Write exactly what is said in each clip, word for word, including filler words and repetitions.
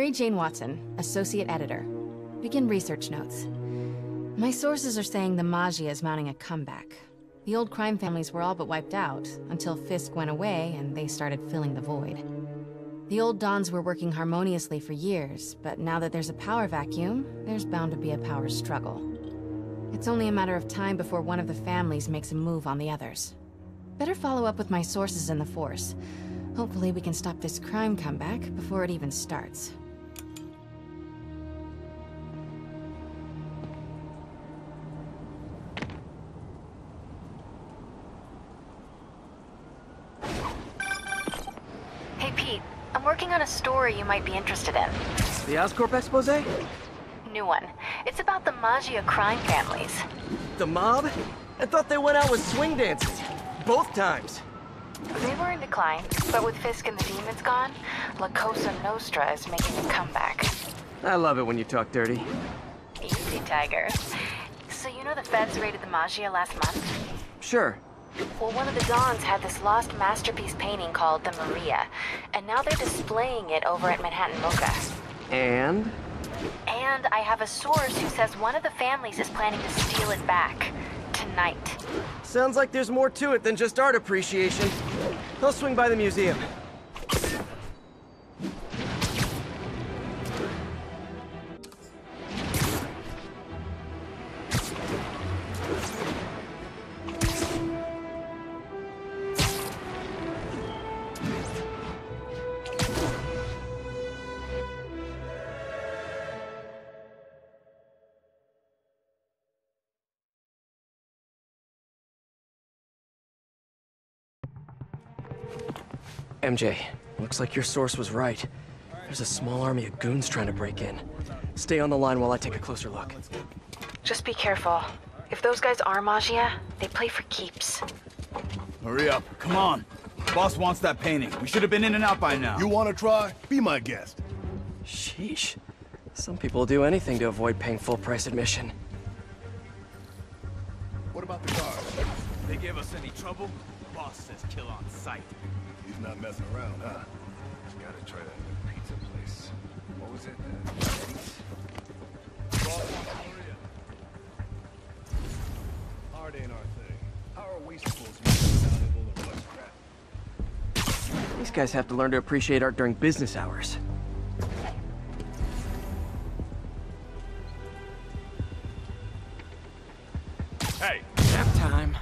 Mary Jane Watson, associate editor. Begin research notes. My sources are saying the Maggia is mounting a comeback. The old crime families were all but wiped out, until Fisk went away and they started filling the void. The old Dons were working harmoniously for years, but now that there's a power vacuum, there's bound to be a power struggle. It's only a matter of time before one of the families makes a move on the others. Better follow up with my sources in the Force. Hopefully we can stop this crime comeback before it even starts. A story you might be interested in. The Oscorp expose? New one. It's about the Maggia crime families. The mob? I thought they went out with swing dances. Both times. They were in decline, but with Fisk and the demons gone, La Cosa Nostra is making a comeback. I love it when you talk dirty. Easy, Tiger. So you know the feds raided the Maggia last month? Sure. Well, one of the Dons had this lost masterpiece painting called The Maria, and now they're displaying it over at Manhattan Mocha. And? And I have a source who says one of the families is planning to steal it back. Tonight. Sounds like there's more to it than just art appreciation. I'll swing by the museum. M J, looks like your source was right. There's a small army of goons trying to break in. Stay on the line while I take a closer look. Just be careful. If those guys are Maggia, they play for keeps. Hurry up. Come on. Boss wants that painting. We should have been in and out by now. You want to try? Be my guest. Sheesh. Some people do anything to avoid paying full price admission. What about the guards? They gave us any trouble? Boss says kill on sight. He's not messing around, huh? Gotta try that new pizza place. What was it? Art ain't our thing. How are we supposed to be valuable or what crap? These guys have to learn to appreciate art during business hours. Hey! Nap time!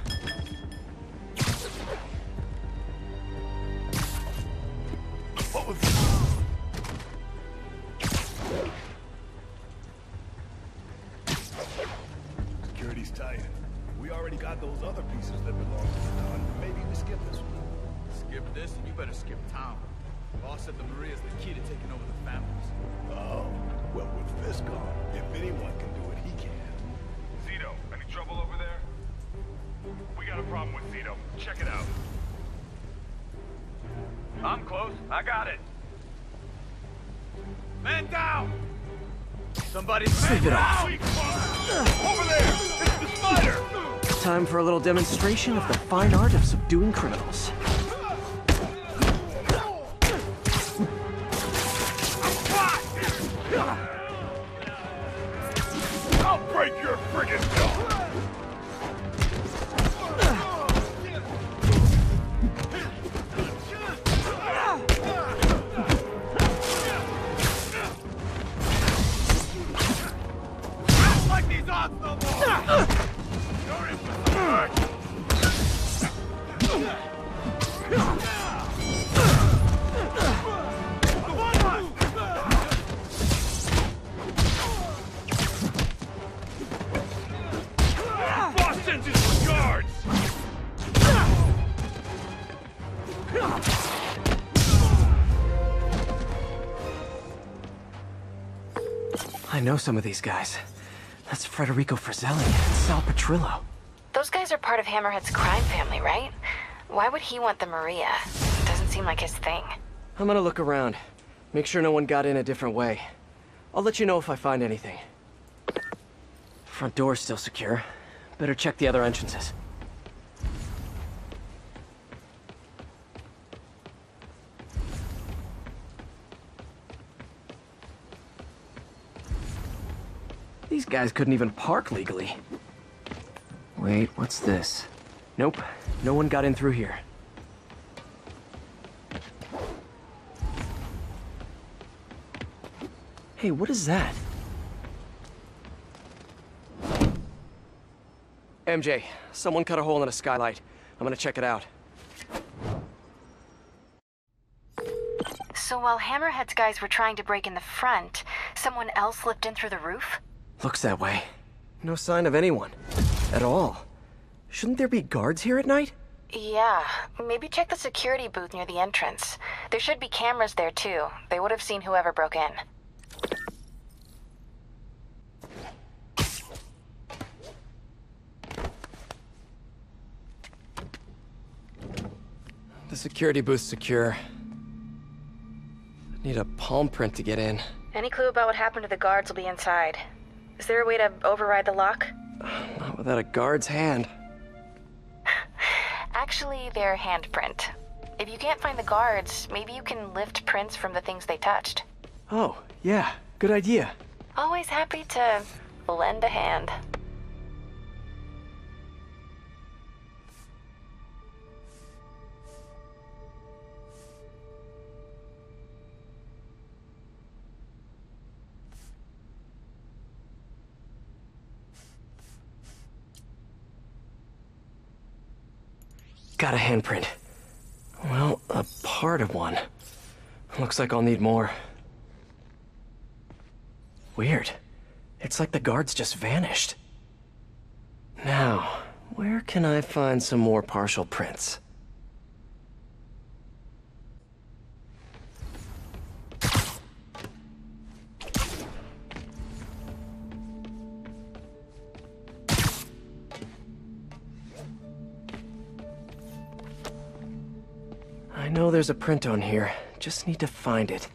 Security's tight. We already got those other pieces that belong to the Don. Maybe we skip this one. Skip this, and you better skip town. Boss said the Maria's the key to taking over the families. Oh, well, with this gone, if anyone can do it, he can. Zito, any trouble over there? We got a problem with Zito. Check it out. I'm close. I got it. Man down! Somebody save it off! Over there! It's the spider! Time for a little demonstration of the fine art of subduing criminals. I'll break your friggin' jaw! I know some of these guys. That's Frederico Frizzelli and Sal Patrillo. Those guys are part of Hammerhead's crime family, right? Why would he want the Maria? It doesn't seem like his thing. I'm gonna look around. Make sure no one got in a different way. I'll let you know if I find anything. Front door's still secure. Better check the other entrances. These guys couldn't even park legally. Wait, what's this? Nope, no one got in through here. Hey, what is that? M J, someone cut a hole in a skylight. I'm gonna check it out. So while Hammerhead's guys were trying to break in the front, someone else slipped in through the roof? Looks that way. No sign of anyone. At all. Shouldn't there be guards here at night? Yeah, maybe check the security booth near the entrance. There should be cameras there too. They would have seen whoever broke in. The security booth's secure. Need a palm print to get in. Any clue about what happened to the guards will be inside. Is there a way to override the lock? Not without a guard's hand. Actually, they're handprint. If you can't find the guards, maybe you can lift prints from the things they touched. Oh, yeah. Good idea. Always happy to lend a hand. Got a handprint. Well, a part of one. Looks like I'll need more. Weird. It's like the guards just vanished. Now, where can I find some more partial prints? I know there's a print on here, just need to find it.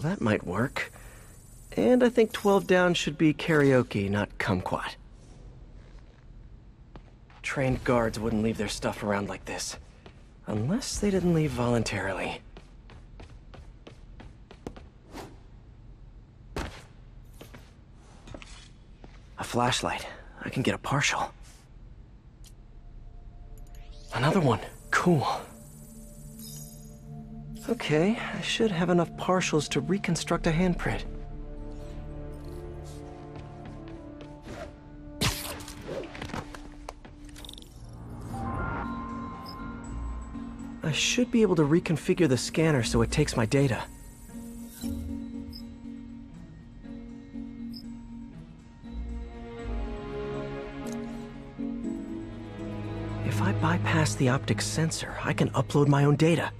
That might work. And I think twelve down should be karaoke, not kumquat. Trained guards wouldn't leave their stuff around like this, unless they didn't leave voluntarily. A flashlight. I can get a partial. Another one. Cool. Okay, I should have enough partials to reconstruct a handprint. I should be able to reconfigure the scanner so it takes my data. If I bypass the optic sensor, I can upload my own data.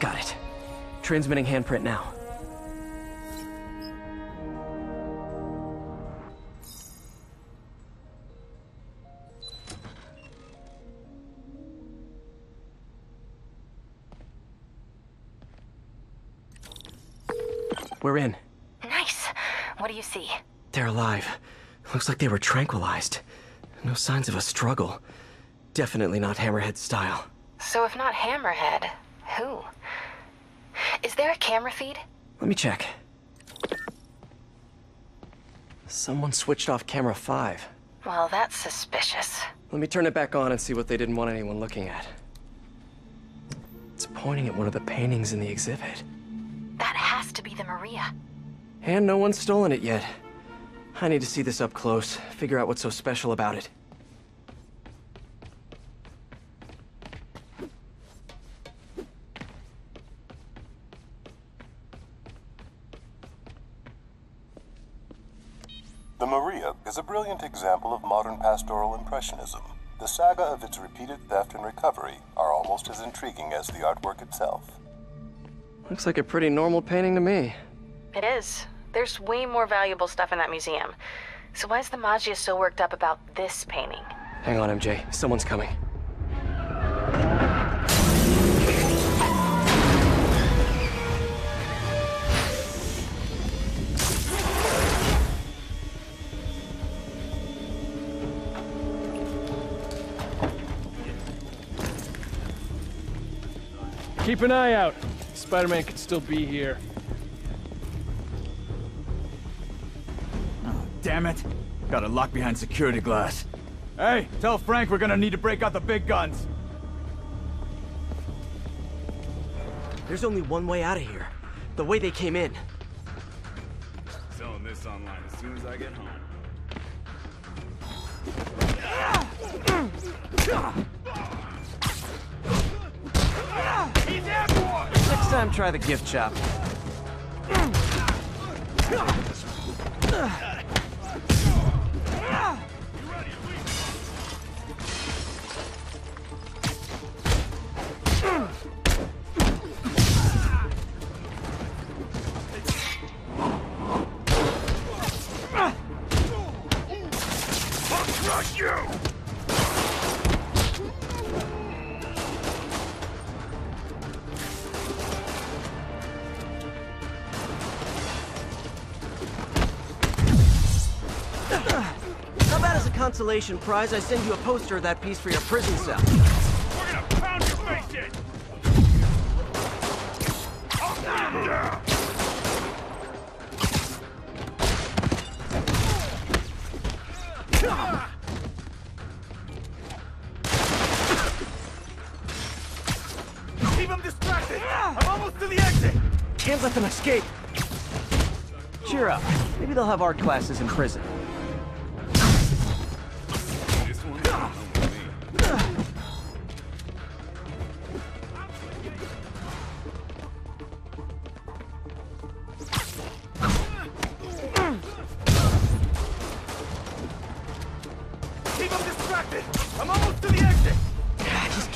Got it. Transmitting handprint now. We're in. Nice. What do you see? They're alive. Looks like they were tranquilized. No signs of a struggle. Definitely not Hammerhead style. So if not Hammerhead, who? Is there a camera feed? Let me check. Someone switched off camera five. Well, that's suspicious. Let me turn it back on and see what they didn't want anyone looking at. It's pointing at one of the paintings in the exhibit. That has to be the Maria. And no one's stolen it yet. I need to see this up close, figure out what's so special about it. The Maria is a brilliant example of modern pastoral impressionism. The saga of its repeated theft and recovery are almost as intriguing as the artwork itself. Looks like a pretty normal painting to me. It is. There's way more valuable stuff in that museum. So why is the Maggia so worked up about this painting? Hang on, M J. Someone's coming. Keep an eye out. Spider-Man could still be here. Oh, damn it. Got it locked behind security glass. Hey, tell Frank we're gonna need to break out the big guns. There's only one way out of here. The way they came in. Selling this online as soon as I get home. Next time, try the gift shop. I'll crush you! Consolation prize, I send you a poster of that piece for your prison cell. We're gonna pound your face in! I'll get him down! Keep him distracted! I'm almost to the exit! Can't let them escape! Cheer up. Maybe they'll have art classes in prison.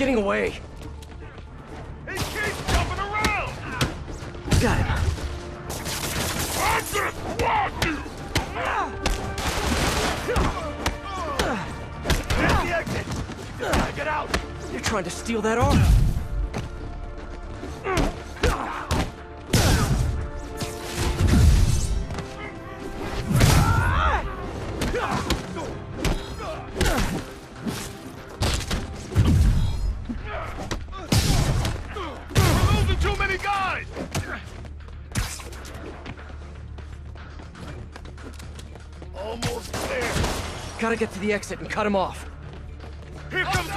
Away. It keeps jumping around. Got him. I just want you. Get the exit. Uh, get out. You're trying to steal that arm. Gotta get to the exit and cut him off. Here comes the...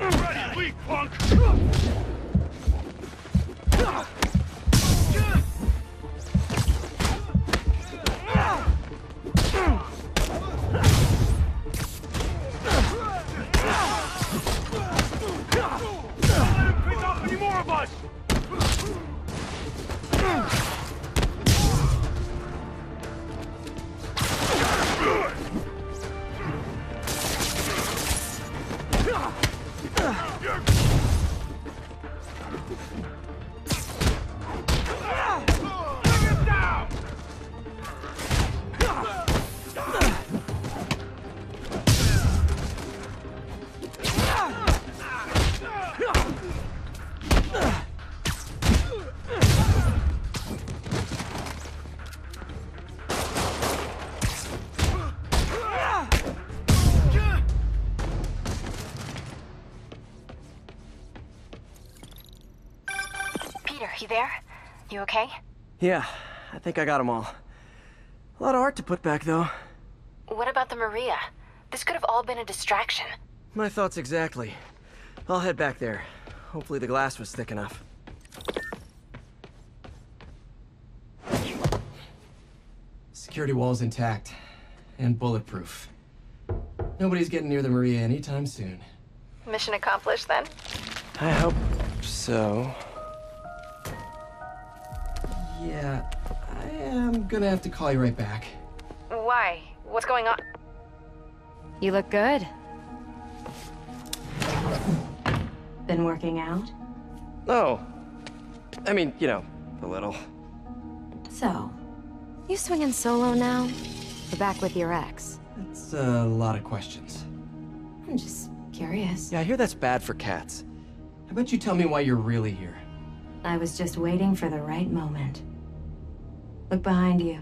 Ready, weak punk! You okay? Yeah, I think I got them all. A lot of art to put back, though. What about the Maria? This could have all been a distraction. My thoughts exactly. I'll head back there. Hopefully the glass was thick enough. Security wall's intact. And bulletproof. Nobody's getting near the Maria anytime soon. Mission accomplished, then? I hope so. Yeah, I am gonna have to call you right back. Why? What's going on? You look good. Been working out? No. I mean, you know, a little. So, you swinging solo now? Or back with your ex? That's a lot of questions. I'm just curious. Yeah, I hear that's bad for cats. I bet you tell me why you're really here. I was just waiting for the right moment. Look behind you.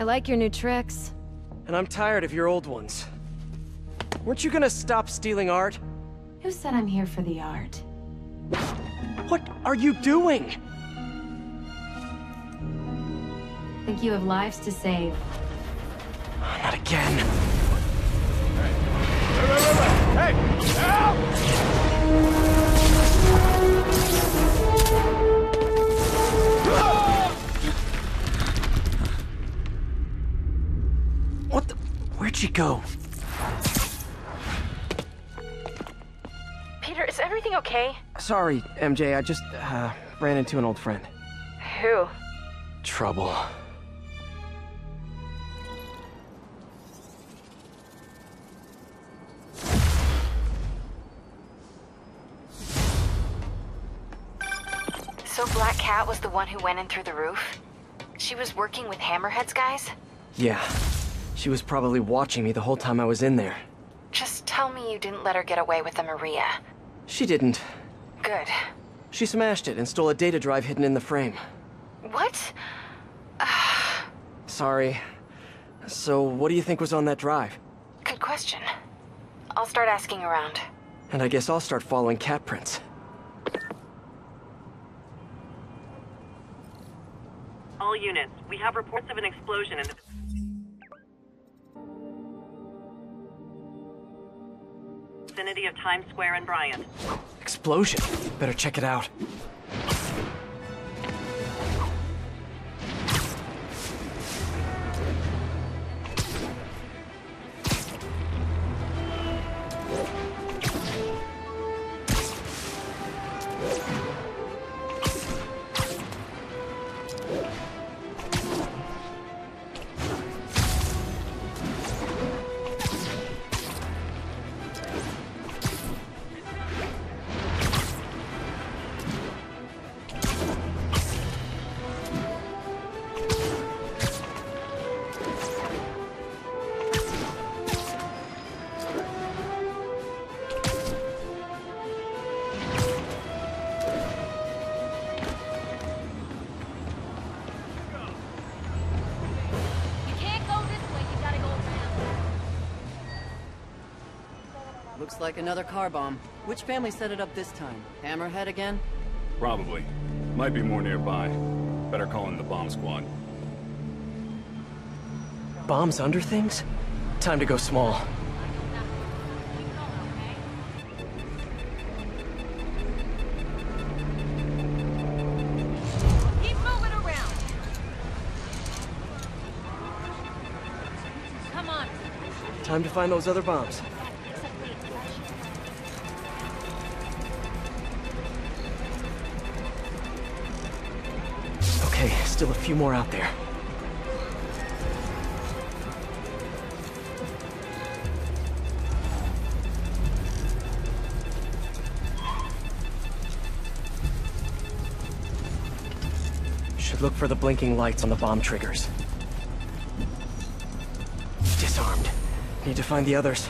I like your new tricks. And I'm tired of your old ones. Weren't you gonna stop stealing art? Who said I'm here for the art? What are you doing? Think you have lives to save. Not again. Hey! Hey! What the? Where'd she go? Peter, is everything okay? Sorry, M J. I just uh, ran into an old friend. Who? Trouble. So Black Cat was the one who went in through the roof? She was working with Hammerhead's guys? Yeah. She was probably watching me the whole time I was in there. Just tell me you didn't let her get away with the Maria. She didn't. Good. She smashed it and stole a data drive hidden in the frame. What? Sorry. So what do you think was on that drive? Good question. I'll start asking around. And I guess I'll start following cat prints. All units, we have reports of an explosion in the... vicinity of Times Square and Bryant. Explosion? Better check it out. Like another car bomb. Which family set it up this time? Hammerhead again? Probably. Might be more nearby. Better call in the bomb squad. Bombs under things? Time to go small. Come on. Time to find those other bombs. Still a few more out there. Should look for the blinking lights on the bomb triggers. Disarmed. Need to find the others.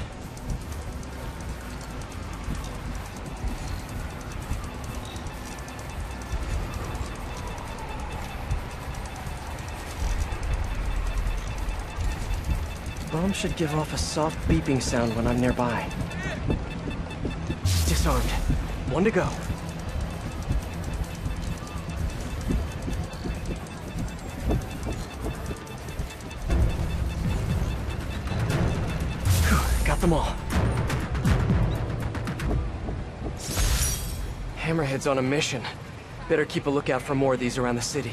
Bomb should give off a soft beeping sound when I'm nearby. Disarmed. One to go. Whew, got them all. Hammerhead's on a mission. Better keep a lookout for more of these around the city.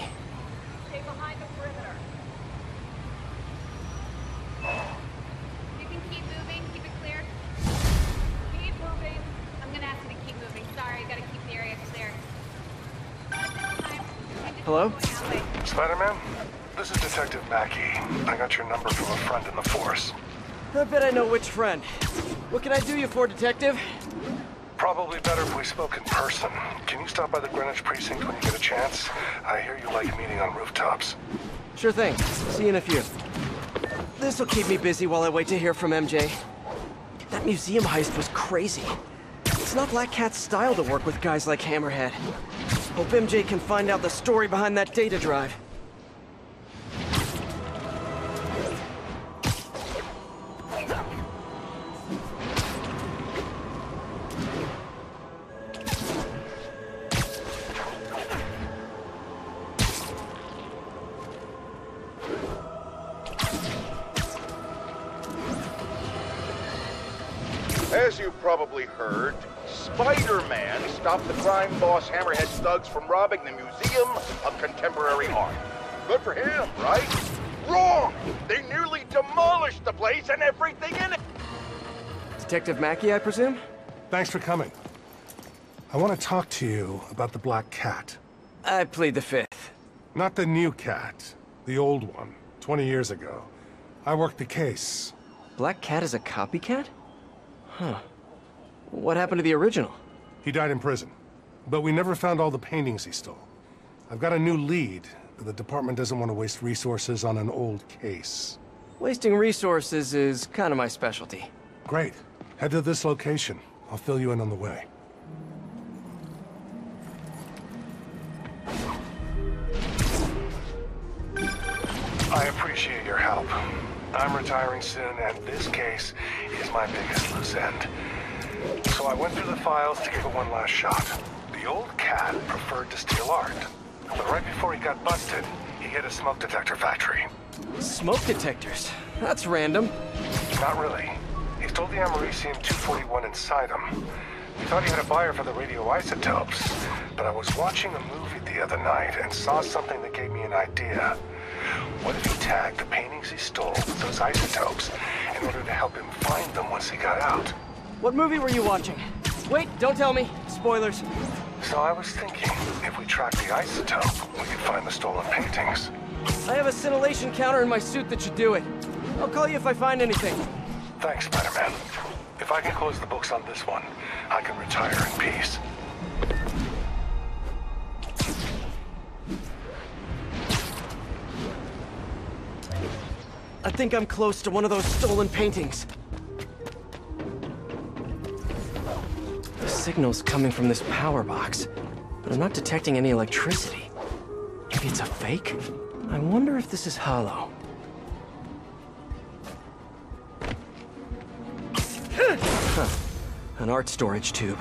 Hello? Spider-Man, this is Detective Mackey. I got your number from a friend in the force. I bet I know which friend. What can I do you for, Detective? Probably better if we spoke in person. Can you stop by the Greenwich precinct when you get a chance? I hear you like meeting on rooftops. Sure thing. See you in a few. This'll keep me busy while I wait to hear from M J. That museum heist was crazy. It's not Black Cat's style to work with guys like Hammerhead. Hope M J can find out the story behind that data drive. As you probably heard, Spider-Man stopped the crime boss Hammerhead thugs from robbing the Museum of Contemporary Art. Good for him, right? Wrong! They nearly demolished the place and everything in it! Detective Mackey, I presume? Thanks for coming. I want to talk to you about the Black Cat. I plead the fifth. Not the new cat. The old one. twenty years ago. I worked the case. Black Cat is a copycat? Huh. What happened to the original? He died in prison. But we never found all the paintings he stole. I've got a new lead, but the department doesn't want to waste resources on an old case. Wasting resources is kind of my specialty. Great. Head to this location. I'll fill you in on the way. I appreciate your help. I'm retiring soon, and this case is my biggest loose end. So I went through the files to give it one last shot. The old cat preferred to steal art, but right before he got busted, he hit a smoke detector factory. Smoke detectors? That's random. Not really. He stole the Americium two forty-one inside him. We thought he had a buyer for the radioisotopes, but I was watching a movie the other night and saw something that gave me an idea. What if he tagged the paintings he stole with those isotopes in order to help him find them once he got out? What movie were you watching? Wait, don't tell me. Spoilers. So I was thinking, if we track the isotope, we could find the stolen paintings. I have a scintillation counter in my suit that should do it. I'll call you if I find anything. Thanks, Spider-Man. If I can close the books on this one, I can retire in peace. I think I'm close to one of those stolen paintings. The signal's coming from this power box, but I'm not detecting any electricity. Maybe it's a fake? I wonder if this is hollow. Huh. An art storage tube.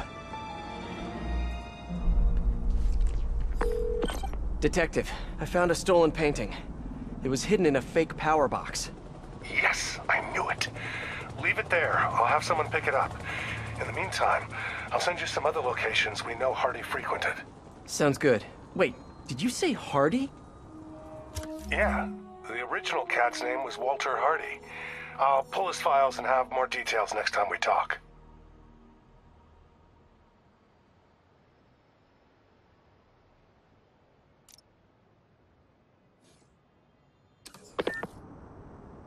Detective, I found a stolen painting. It was hidden in a fake power box. Yes, I knew it. Leave it there. I'll have someone pick it up. In the meantime, I'll send you some other locations we know Hardy frequented. Sounds good. Wait, did you say Hardy? Yeah. The original cat's name was Walter Hardy. I'll pull his files and have more details next time we talk.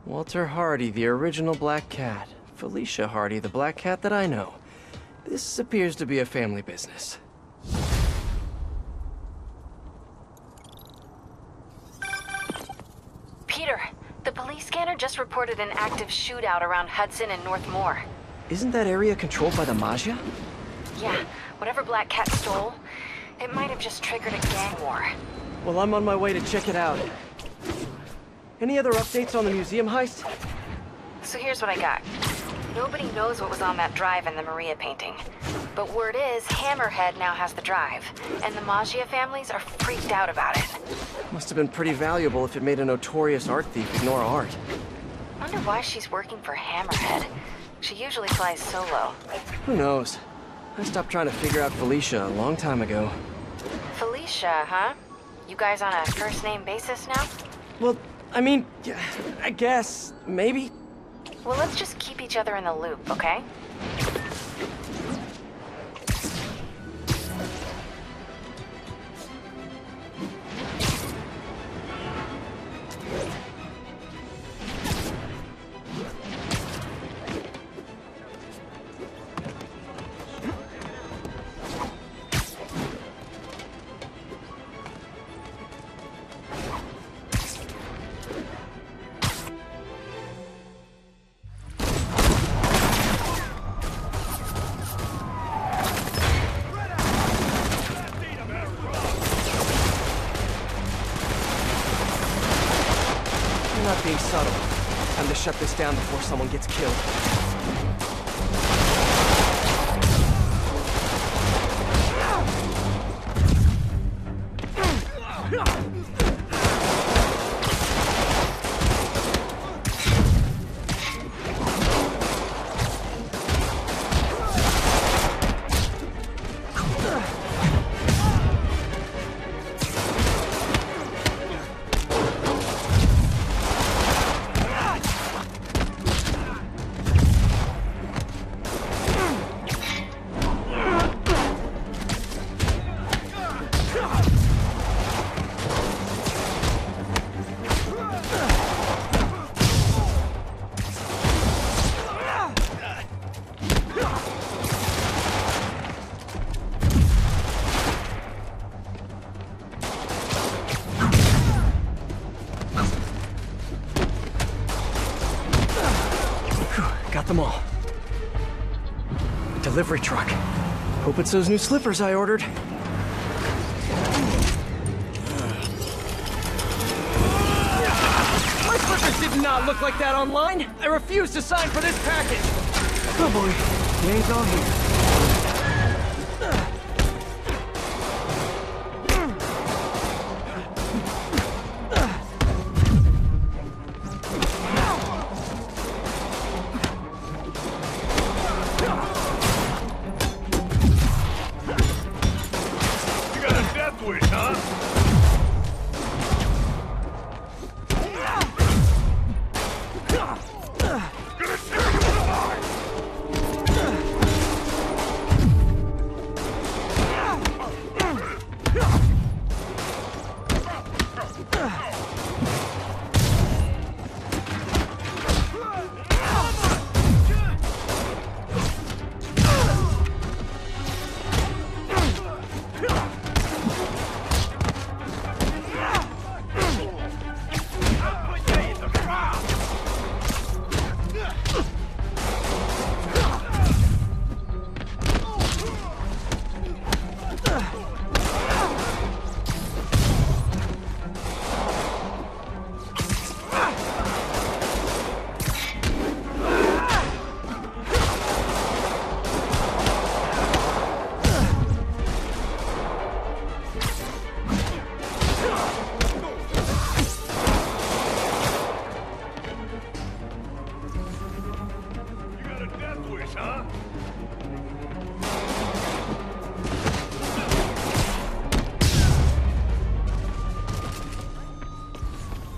Walter Hardy, the original Black Cat. Felicia Hardy, the Black Cat that I know. This appears to be a family business. Peter, the police scanner just reported an active shootout around Hudson and Northmore. Isn't that area controlled by the Maggia? Yeah, whatever Black Cat stole, it might have just triggered a gang war. Well, I'm on my way to check it out. Any other updates on the museum heist? So here's what I got. Nobody knows what was on that drive in the Maria painting. But word is, Hammerhead now has the drive, and the Maggia families are freaked out about it. Must have been pretty valuable if it made a notorious art thief ignore art. Wonder why she's working for Hammerhead. She usually flies solo. Who knows? I stopped trying to figure out Felicia a long time ago. Felicia, huh? You guys on a first-name basis now? Well, I mean, I guess, maybe. Well, let's just keep each other in the loop, okay? Shut this down before someone gets killed. Got them all. A delivery truck. Hope it's those new slippers I ordered. My slippers did not look like that online. I refuse to sign for this package. Oh boy, name's all here.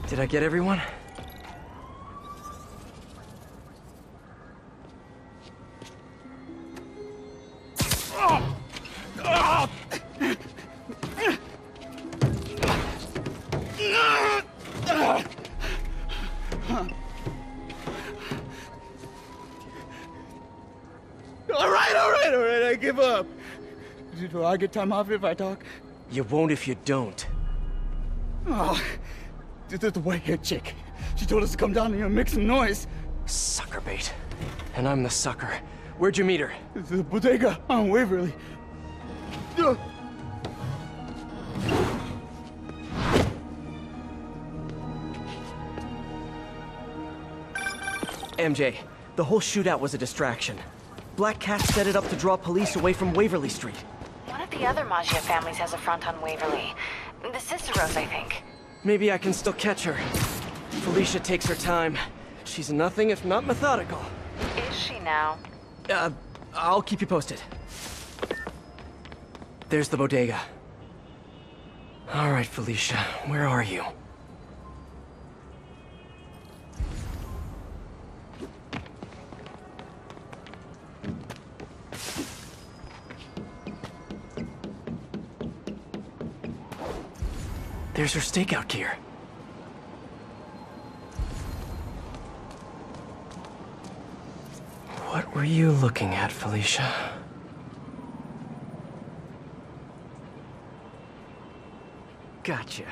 Did I get everyone? Will I get time off if I talk? You won't if you don't. Oh, this is the white-haired chick. She told us to come down here and make some noise. Sucker bait. And I'm the sucker. Where'd you meet her? The bodega on Waverly. Uh. M J, the whole shootout was a distraction. Black Cat set it up to draw police away from Waverly Street. The other Maggia families has a front on Waverly. The Ciceros, I think. Maybe I can still catch her. Felicia takes her time. She's nothing if not methodical. Is she now? Uh, I'll keep you posted. There's the bodega. All right, Felicia, where are you? There's her stakeout gear. What were you looking at, Felicia? Gotcha.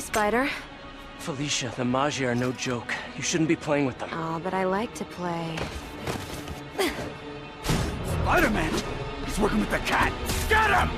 Spider. Felicia, the Maggia are no joke. You shouldn't be playing with them. Oh, but I like to play. Spider-Man! He's working with the cat! Get him!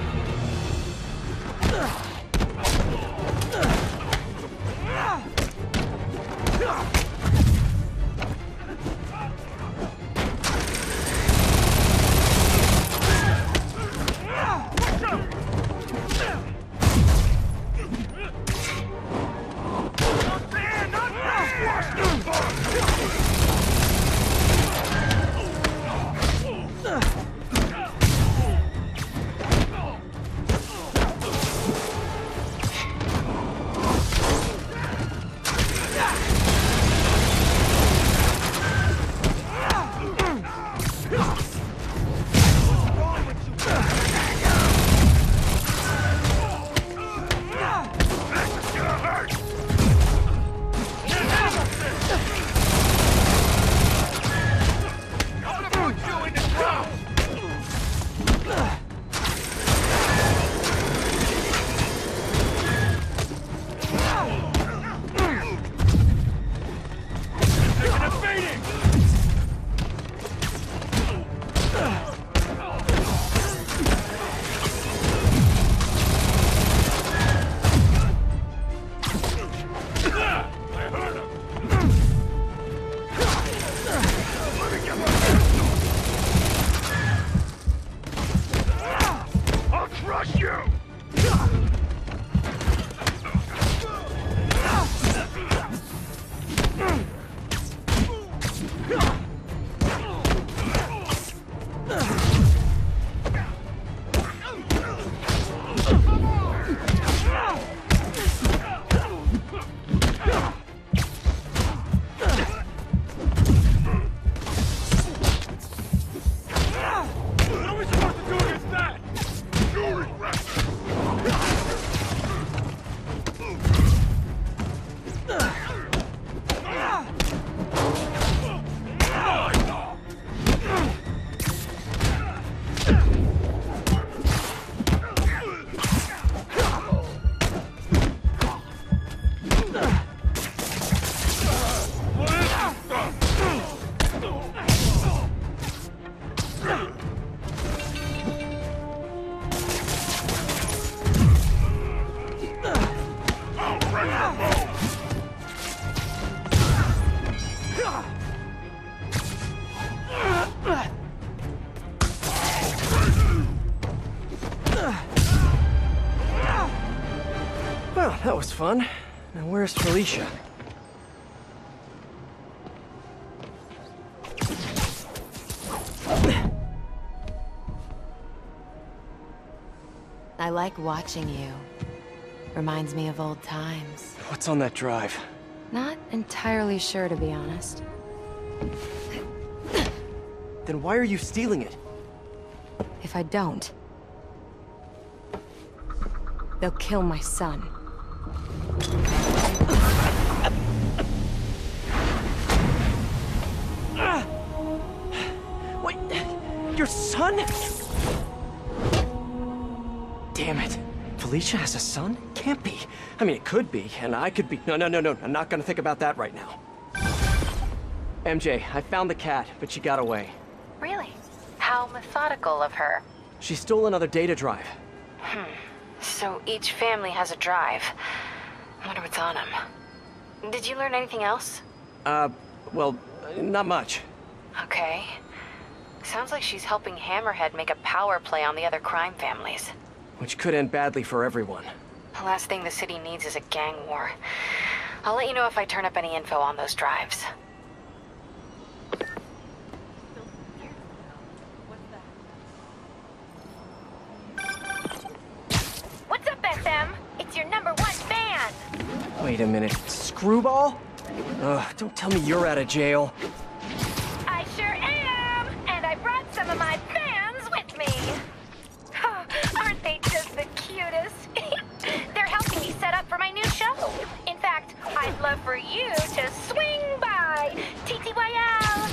That was fun. Now where's Felicia? I like watching you. Reminds me of old times. What's on that drive? Not entirely sure, to be honest. Then why are you stealing it? If I don't, they'll kill my son. Wait, your son? Damn it. Felicia has a son? Can't be. I mean, it could be, and I could be. No, no, no, no. I'm not gonna think about that right now. M J, I found the cat, but she got away. Really? How methodical of her. She stole another data drive. Hmm. So each family has a drive. I wonder what's on them. Did you learn anything else? Uh, well, not much. Okay. Sounds like she's helping Hammerhead make a power play on the other crime families. Which could end badly for everyone. The last thing the city needs is a gang war. I'll let you know if I turn up any info on those drives. What's up, F M? It's your number one fan! Wait a minute. Screwball? Ugh, don't tell me you're out of jail. I sure am! And I brought some of my fans with me! Oh, aren't they just the cutest? They're helping me set up for my new show. In fact, I'd love for you to swing by! T T Y L!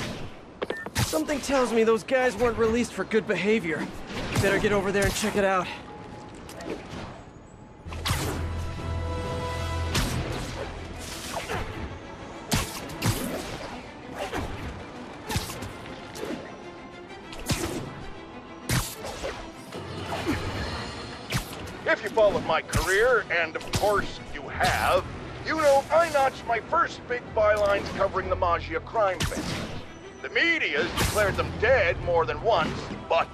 Something tells me those guys weren't released for good behavior. You better get over there and check it out. If you followed my career, and of course you have, you know I notched my first big bylines covering the Maggia crime families. The media's declared them dead more than once, but...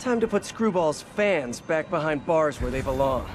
Time to put Screwball's fans back behind bars where they belong.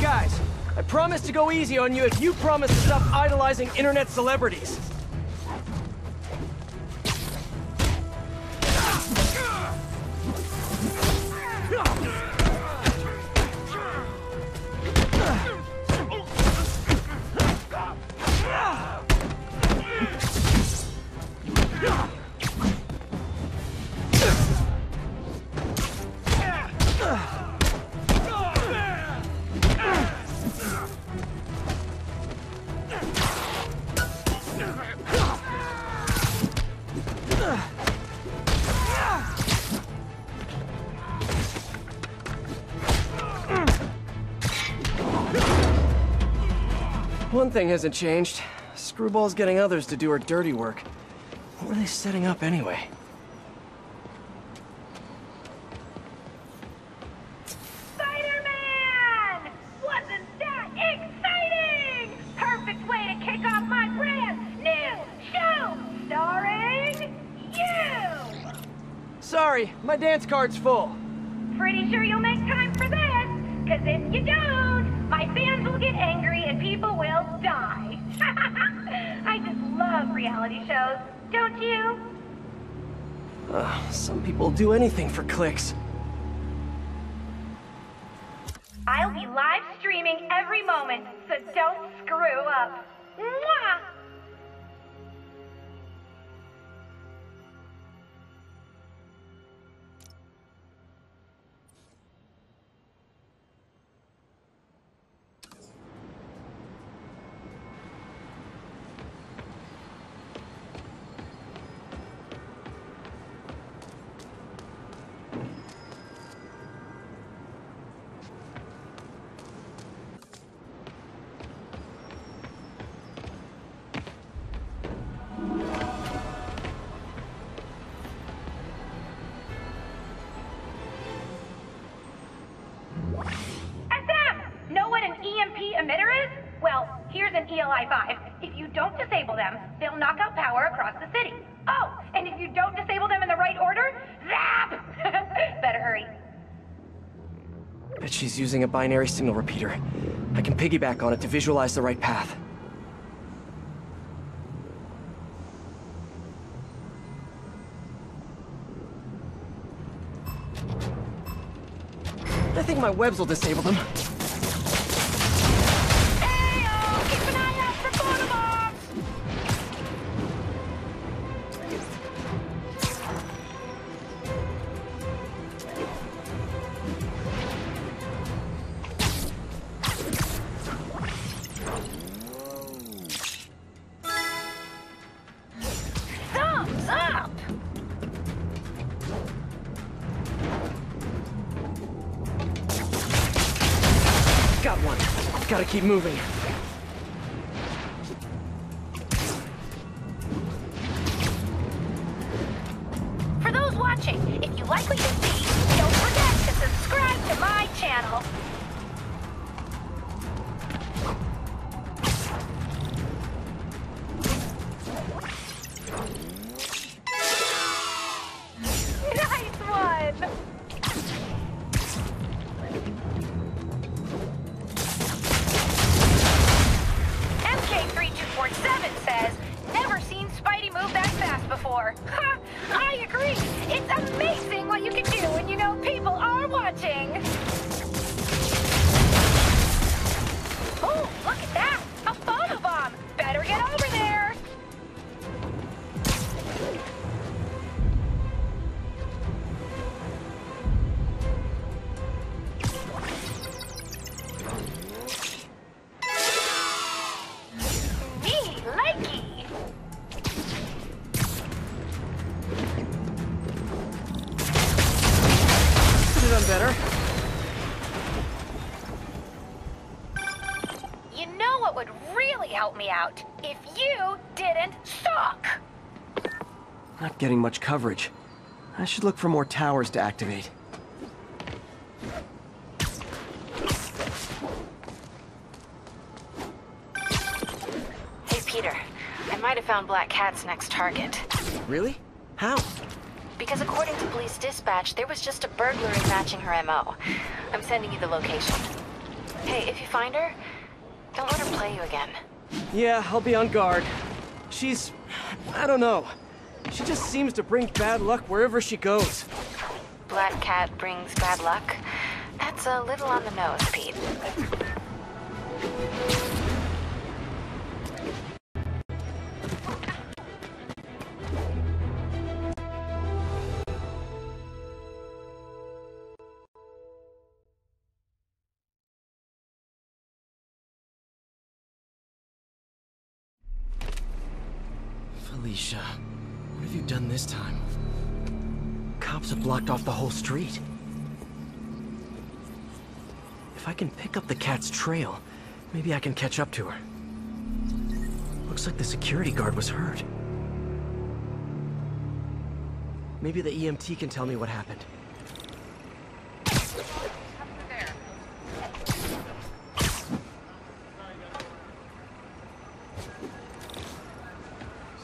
Guys, I promise to go easy on you if you promise to stop idolizing internet celebrities. One thing hasn't changed. Screwball's getting others to do her dirty work. What were they setting up anyway? Spider-Man! Wasn't that exciting? Perfect way to kick off my brand new show starring you! Sorry, my dance card's full. Pretty sure you'll make time for this, because if you don't, my fans will get angry and people will die. I just love reality shows, don't you? Uh, some people do anything for clicks. I'll be live streaming every moment, so don't screw up. Mwah! Using a binary signal repeater. I can piggyback on it to visualize the right path. I think my webs will disable them. Hey-oh! Keep an eye out for Keep moving. For those watching, if you like what you see, don't forget to subscribe to my channel. Nice one! Getting much coverage. I should look for more towers to activate. Hey, Peter. I might have found Black Cat's next target. Really? How? Because according to police dispatch, there was just a burglary matching her M O. I'm sending you the location. Hey, if you find her, don't let her play you again. Yeah, I'll be on guard. She's... I don't know. She just seems to bring bad luck wherever she goes. Black Cat brings bad luck? That's a little on the nose, Pete. Felicia. What have you done this time? Cops have blocked off the whole street. If I can pick up the cat's trail, maybe I can catch up to her. Looks like the security guard was hurt. Maybe the E M T can tell me what happened.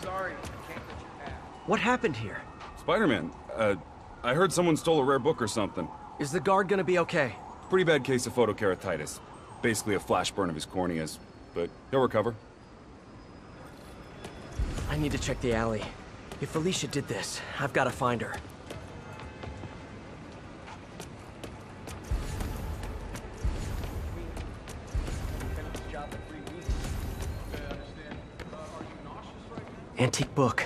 Sorry, I can't let you pass. What happened here? Spider-Man, uh, I heard someone stole a rare book or something. Is the guard gonna be okay? Pretty bad case of photokeratitis. Basically a flash burn of his corneas, but he'll recover. I need to check the alley. If Felicia did this, I've got to find her. Antique book.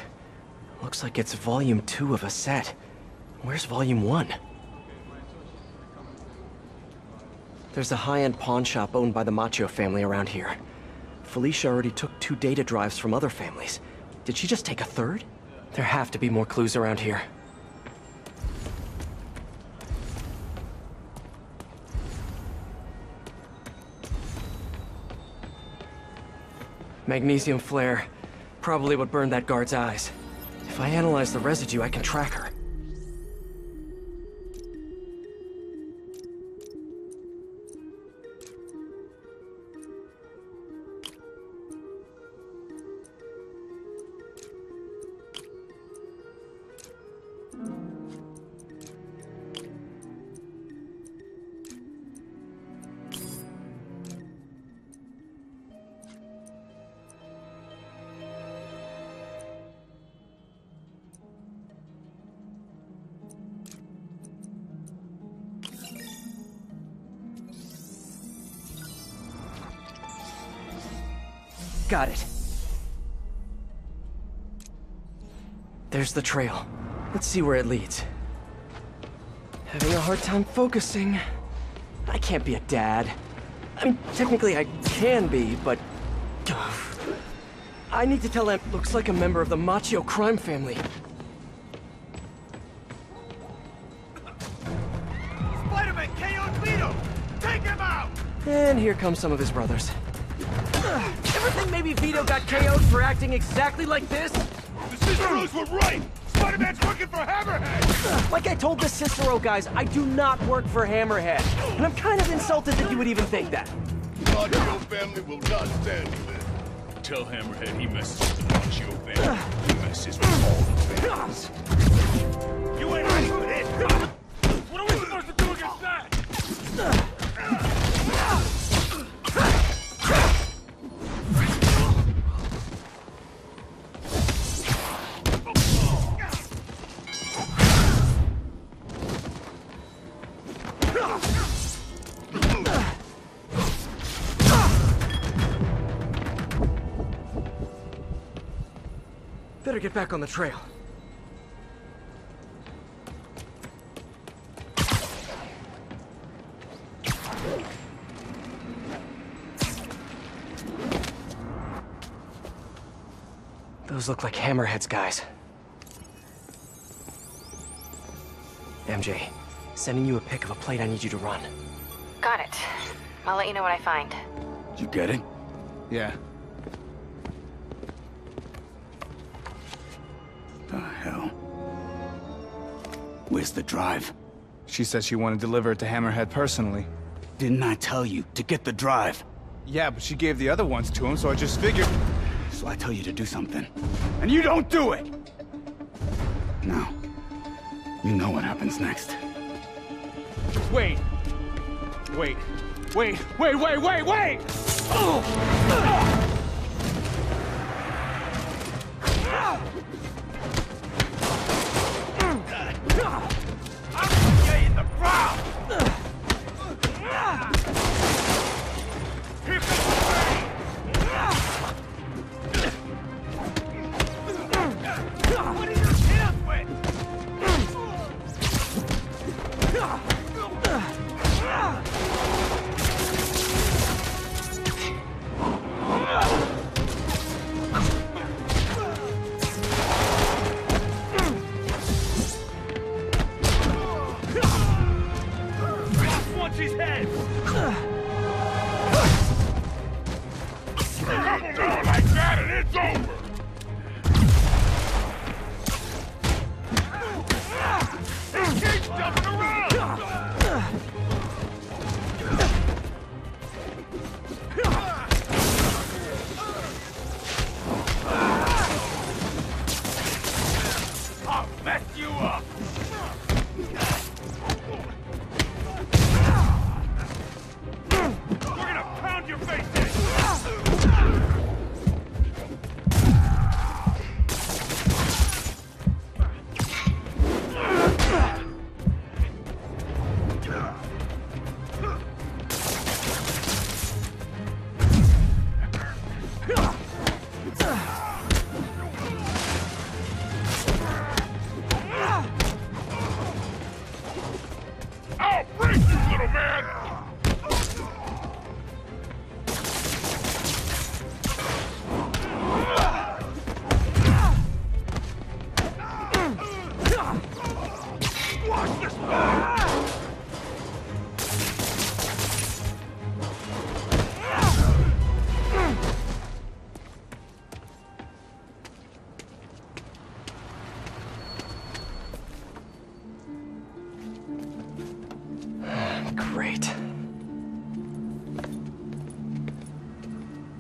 Looks like it's volume two of a set. Where's volume one? There's a high-end pawn shop owned by the Maschio family around here. Felicia already took two data drives from other families. Did she just take a third? There have to be more clues around here. Magnesium flare. Probably what burned that guard's eyes. If I analyze the residue, I can track her. Got it. There's the trail. Let's see where it leads. Having a hard time focusing. I can't be a dad. I mean, technically I can be, but... I need to tell them. Looks like a member of the Maschio crime family. Spider-Man K O'd Vito! Take him out! And here comes some of his brothers. Ever think maybe Vito got K O'd for acting exactly like this? The Ciceros were right! Spider-Man's working for Hammerhead! Like I told the Cicero guys, I do not work for Hammerhead. And I'm kind of insulted that you would even think that. The Maschio family will not stand for this. Tell Hammerhead he messes with the Maschio family. He messes with all the families. You ain't ready for this! What are we supposed to do against that? Better get back on the trail. Those look like Hammerhead's guys. M J, sending you a pic of a plate I need you to run. Got it. I'll let you know what I find. You get it? Yeah. The hell? Where's the drive? She said she wanted to deliver it to Hammerhead personally. Didn't I tell you to get the drive? Yeah, but she gave the other ones to him, so I just figured... So I tell you to do something, and you don't do it! Now, you know what happens next. Wait! Wait. Wait, wait, wait, wait, wait! Oh! Ah! Down like that and it It's over! Keep jumping around! I'll mess you up! We're gonna pound your face in!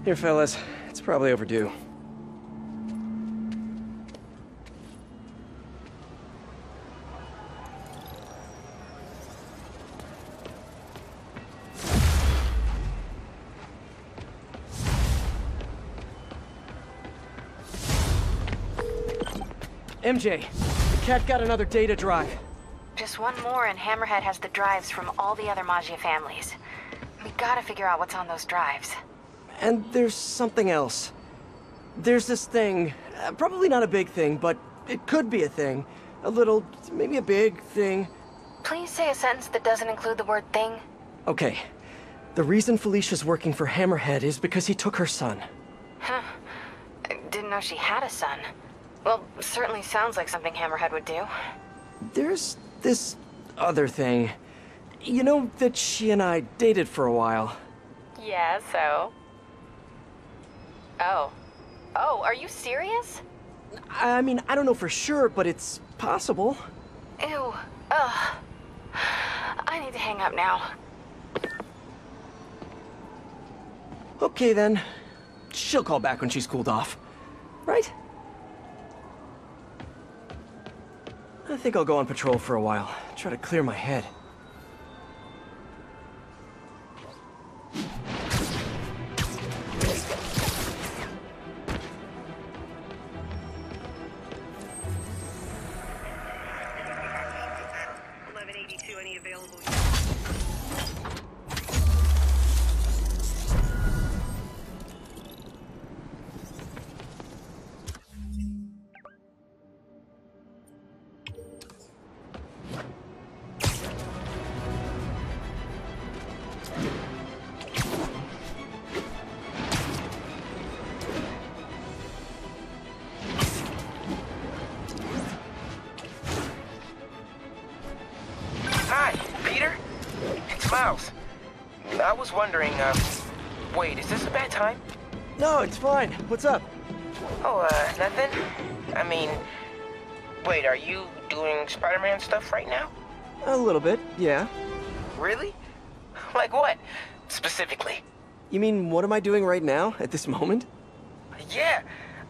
Here, fellas. It's probably overdue. M J, the cat got another data drive. Just one more and Hammerhead has the drives from all the other Maggia families. We gotta figure out what's on those drives. And there's something else. There's this thing, uh, probably not a big thing, but it could be a thing. A little, maybe a big thing. Please say a sentence that doesn't include the word thing. Okay. The reason Felicia's working for Hammerhead is because he took her son. Huh. I didn't know she had a son. Well, certainly sounds like something Hammerhead would do. There's this other thing. You know that she and I dated for a while. Yeah, so? Oh. Oh, are you serious? I mean, I don't know for sure, but it's possible. Ew. Ugh. I need to hang up now. Okay, then. She'll call back when she's cooled off. Right? I think I'll go on patrol for a while. Try to clear my head. Wondering, uh, wait, is this a bad time? No, it's fine. What's up? Oh, uh, nothing. I mean, wait, are you doing Spider-Man stuff right now? A little bit, yeah. Really? Like what, specifically? You mean, what am I doing right now, at this moment? Yeah,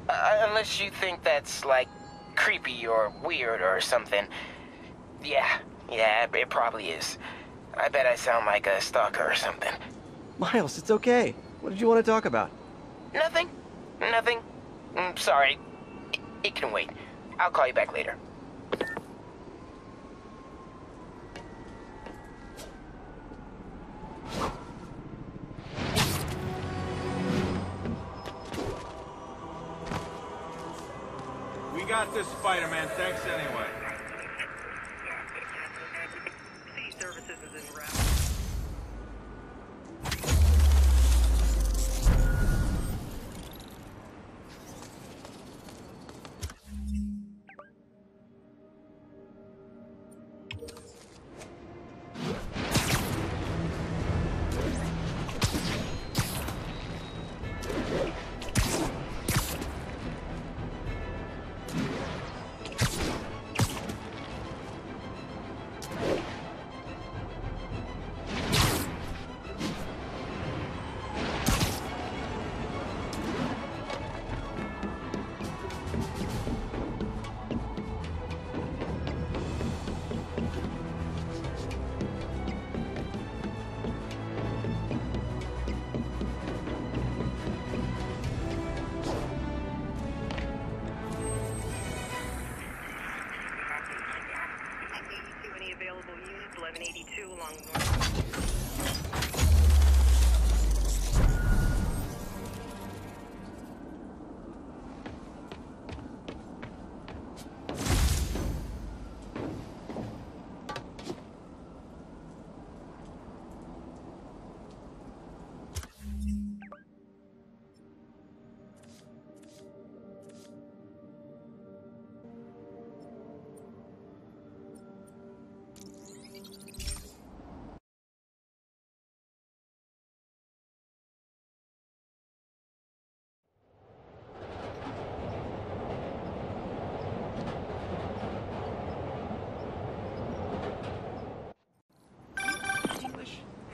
uh, unless you think that's, like, creepy or weird or something. Yeah, yeah, it probably is. I bet I sound like a stalker or something. Miles, it's okay. What did you want to talk about? Nothing. Nothing. I'm sorry. It, it can wait. I'll call you back later. We got this, Spider-Man. Thanks anyway. available units eleven eighty-two along North.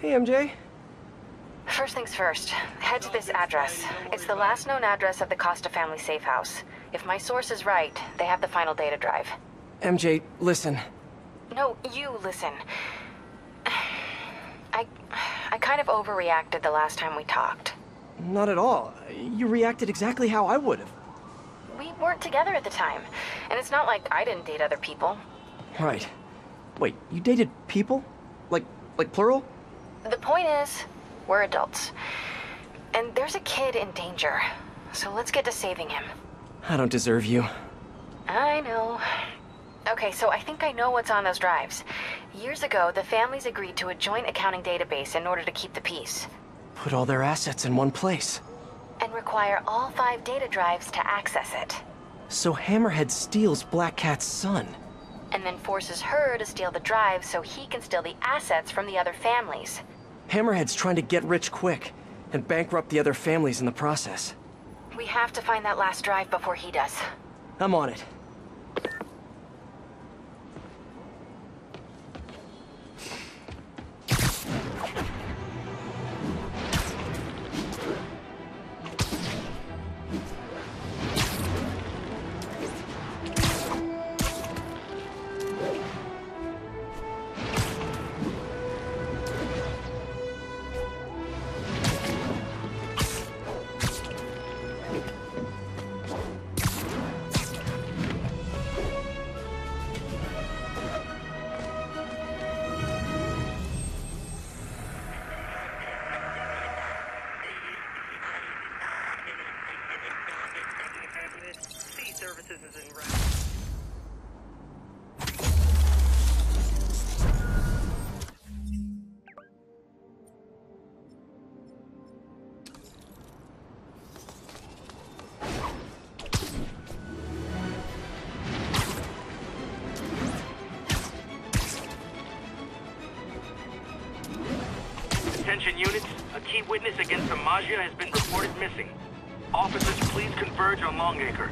Hey, M J. First things first, head to this address. It's the last known address of the Costa family safe house. If my source is right, they have the final data drive. M J, listen. No, you listen. I... I kind of overreacted the last time we talked. Not at all. You reacted exactly how I would have. We weren't together at the time. And it's not like I didn't date other people. Right. Wait, you dated people? Like, like plural? The point is, we're adults. And there's a kid in danger. So let's get to saving him. I don't deserve you. I know. Okay, so I think I know what's on those drives. Years ago, the families agreed to a joint accounting database in order to keep the peace. Put all their assets in one place. And require all five data drives to access it. So Hammerhead steals Black Cat's son. And then forces her to steal the drive so he can steal the assets from the other families. Hammerhead's trying to get rich quick, and bankrupt the other families in the process. We have to find that last drive before he does. I'm on it. Units, a key witness against the Maschio has been reported missing. Officers, please converge on Longacre.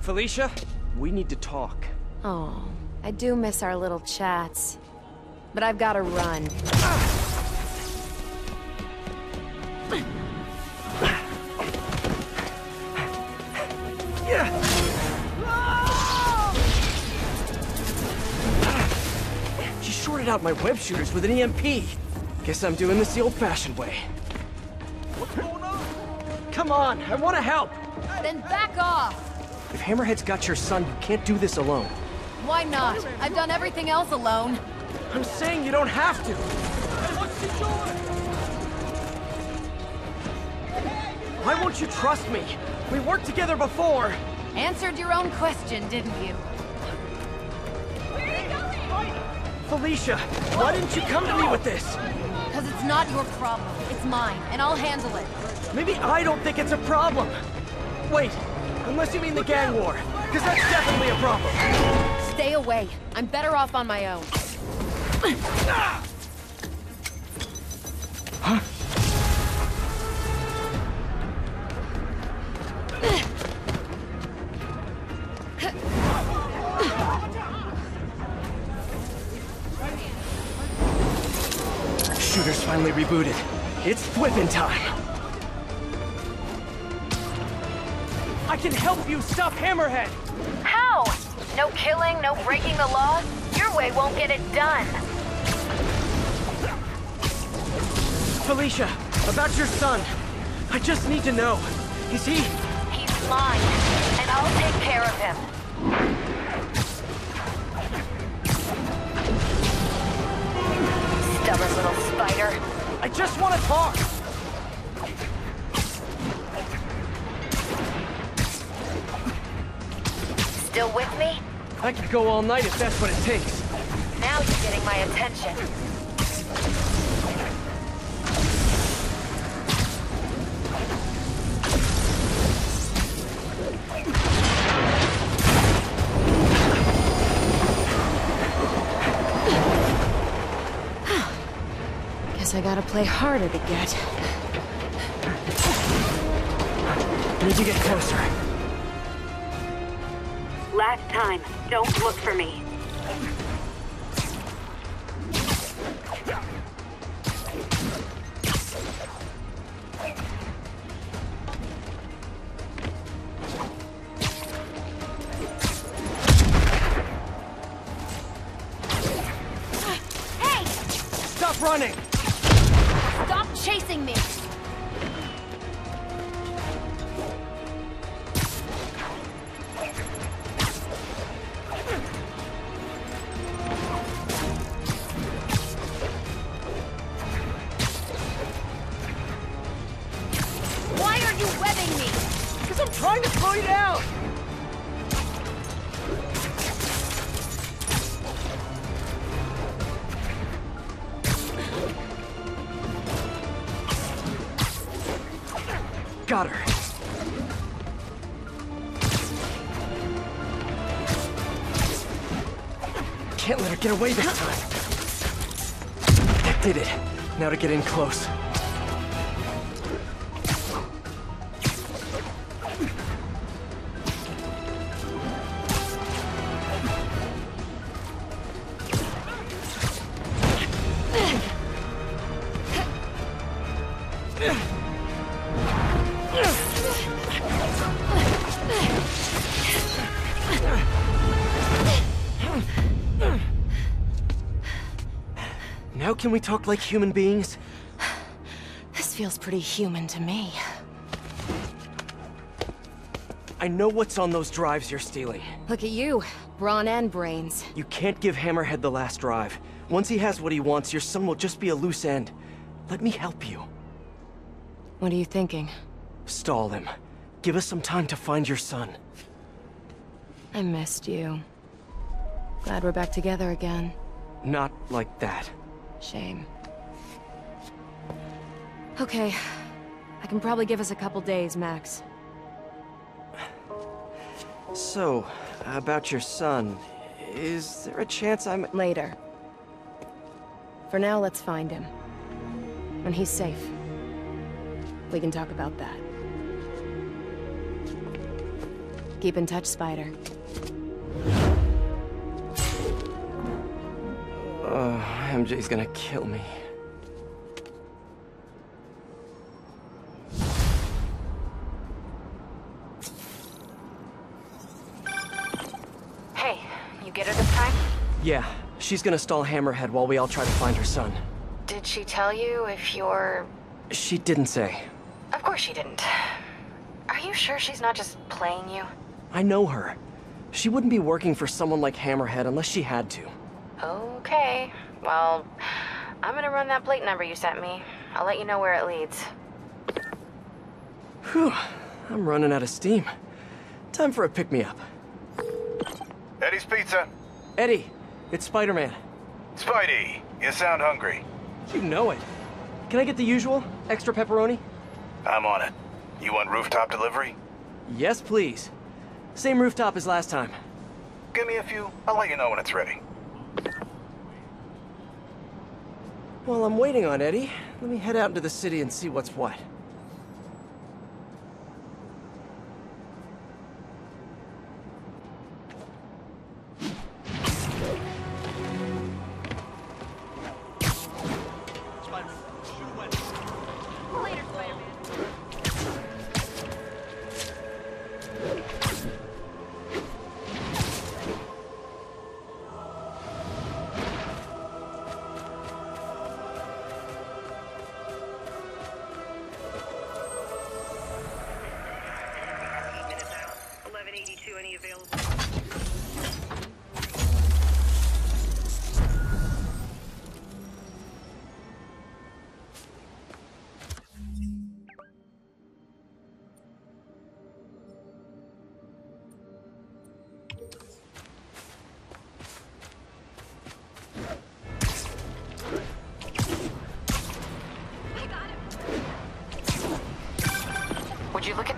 Felicia? We need to talk. Oh, I do miss our little chats. But I've got to run. She shorted out my web shooters with an E M P. Guess I'm doing this the old-fashioned way. What's going on? Come on, I want to help. Then back off. If Hammerhead's got your son, you can't do this alone. Why not? I've done everything else alone. I'm saying you don't have to. Hey, what's your door? Why won't you trust me? We worked together before. Answered your own question, didn't you? Where are you going? Felicia, why didn't you come to me with this? Because it's not your problem. It's mine, and I'll handle it. Maybe I don't think it's a problem. Wait. Unless you mean the gang war, because that's definitely a problem. Stay away. I'm better off on my own. Huh? Shooter's finally rebooted. It's flipping time. I can help you stop Hammerhead! How? No killing, no breaking the law? Your way won't get it done. Felicia, about your son. I just need to know. Is he... He's mine, and I'll take care of him. Stubborn little spider. I just want to talk! Still with me? I could go all night if that's what it takes. Now you're getting my attention. Guess I gotta play harder to get. Need to get closer. Last time, don't look for me. Hey! Stop running! Stop chasing me! Got her. Can't let her get away this time. That did it. Now to get in close. Can we talk like human beings? This feels pretty human to me. I know what's on those drives you're stealing. Look at you, brawn and brains. You can't give Hammerhead the last drive. Once he has what he wants, your son will just be a loose end. Let me help you. What are you thinking? Stall him. Give us some time to find your son. I missed you. Glad we're back together again. Not like that. Shame. Okay. I can probably give us a couple days, max. So, about your son, is there a chance I'm... Later. For now, let's find him. When he's safe, we can talk about that. Keep in touch, Spider. Oh, M J's gonna kill me. Hey, you get her this time? Yeah, she's gonna stall Hammerhead while we all try to find her son. Did she tell you if you're... She didn't say. Of course she didn't. Are you sure she's not just playing you? I know her. She wouldn't be working for someone like Hammerhead unless she had to. Okay. Well, I'm gonna run that plate number you sent me. I'll let you know where it leads. Whew. I'm running out of steam. Time for a pick-me-up. Eddie's Pizza. Eddie, it's Spider-Man. Spidey, you sound hungry. You know it. Can I get the usual? Extra pepperoni? I'm on it. You want rooftop delivery? Yes, please. Same rooftop as last time. Give me a few. I'll let you know when it's ready. Well, I'm waiting on Eddie. Let me head out into the city and see what's what.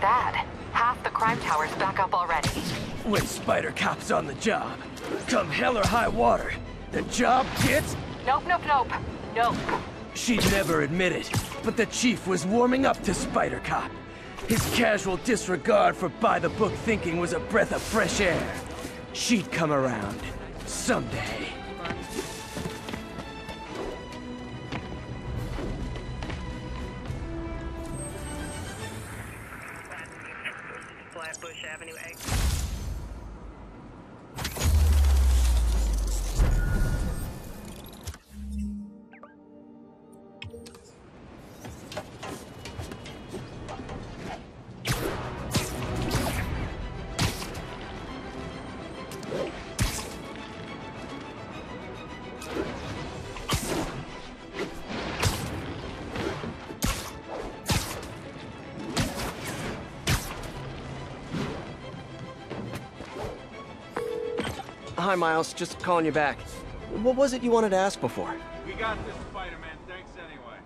That. Half the crime tower's back up already. When Spider Cop's on the job, come hell or high water, the job gets... Nope, nope, nope. Nope. She'd never admit it, but the Chief was warming up to Spider Cop. His casual disregard for by-the-book thinking was a breath of fresh air. She'd come around someday. Hi, Miles. Just calling you back. What was it you wanted to ask before? We got this, Spider-Man. Thanks anyway.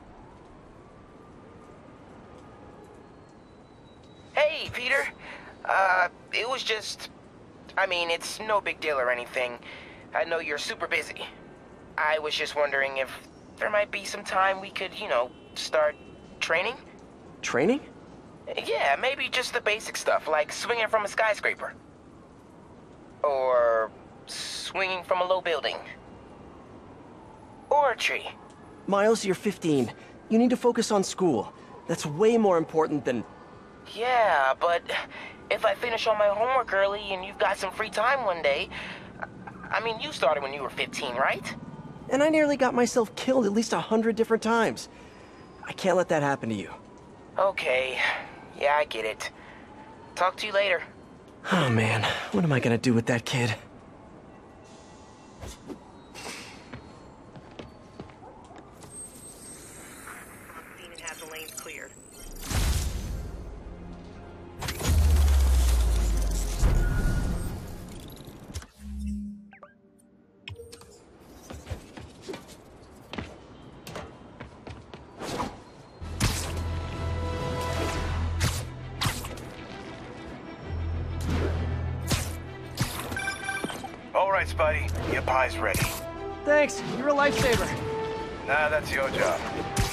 Hey, Peter. Uh, it was just... I mean, it's no big deal or anything. I know you're super busy. I was just wondering if there might be some time we could, you know, start training? Training? Yeah, maybe just the basic stuff, like swinging from a skyscraper. Or... swinging from a low building. Or a tree. Miles, you're fifteen. You need to focus on school. That's way more important than... Yeah, but if I finish all my homework early and you've got some free time one day... I mean, you started when you were fifteen, right? And I nearly got myself killed at least a hundred different times. I can't let that happen to you. Okay. Yeah, I get it. Talk to you later. Oh, man. What am I gonna do with that kid? Spidey, your pie's ready. Thanks, you're a lifesaver. Nah, that's your job.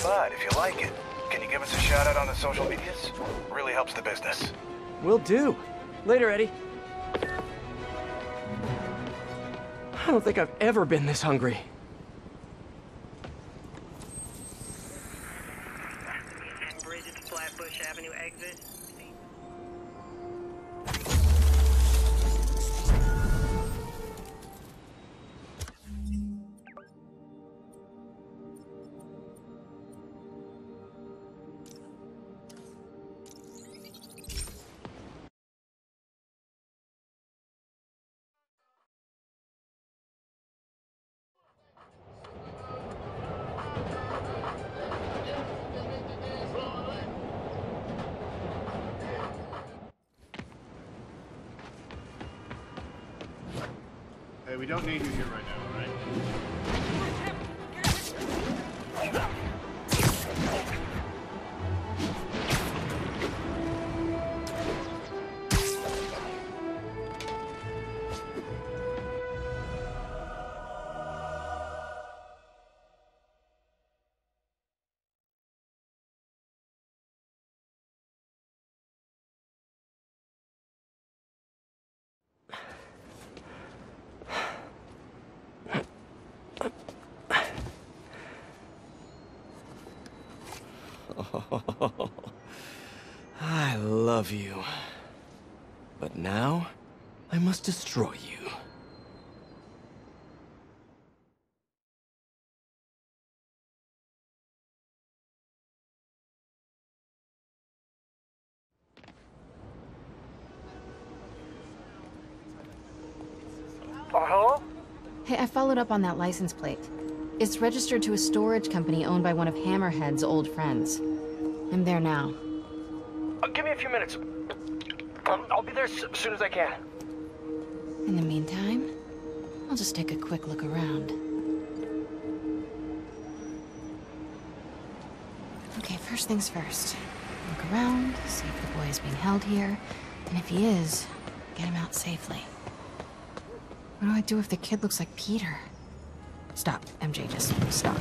But if you like it, can you give us a shout out on the social medias? Really helps the business. Will do. Later, Eddie. I don't think I've ever been this hungry. Hey, we don't need you here right now, alright? I love you, but now I must destroy you. Uh-huh. Hey, I followed up on that license plate. It's registered to a storage company owned by one of Hammerhead's old friends. I'm there now. Uh, give me a few minutes. Um, I'll be there as soon as I can. In the meantime, I'll just take a quick look around. Okay, first things first. Look around, see if the boy is being held here, and if he is, get him out safely. What do I do if the kid looks like Peter? Stop, M J, just stop.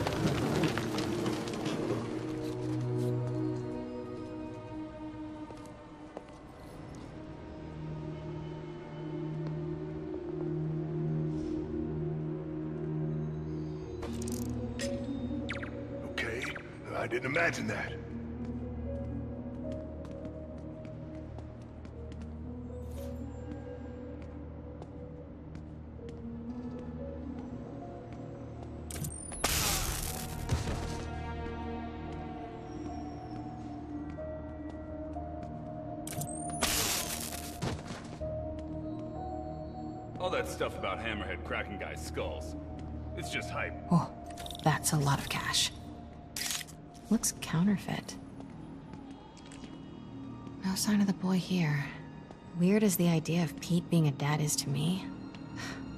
Imagine that. All that stuff about Hammerhead cracking guys' skulls, it's just hype. Oh, that's a lot of cash. Looks counterfeit. No sign of the boy here. Weird as the idea of Pete being a dad is to me,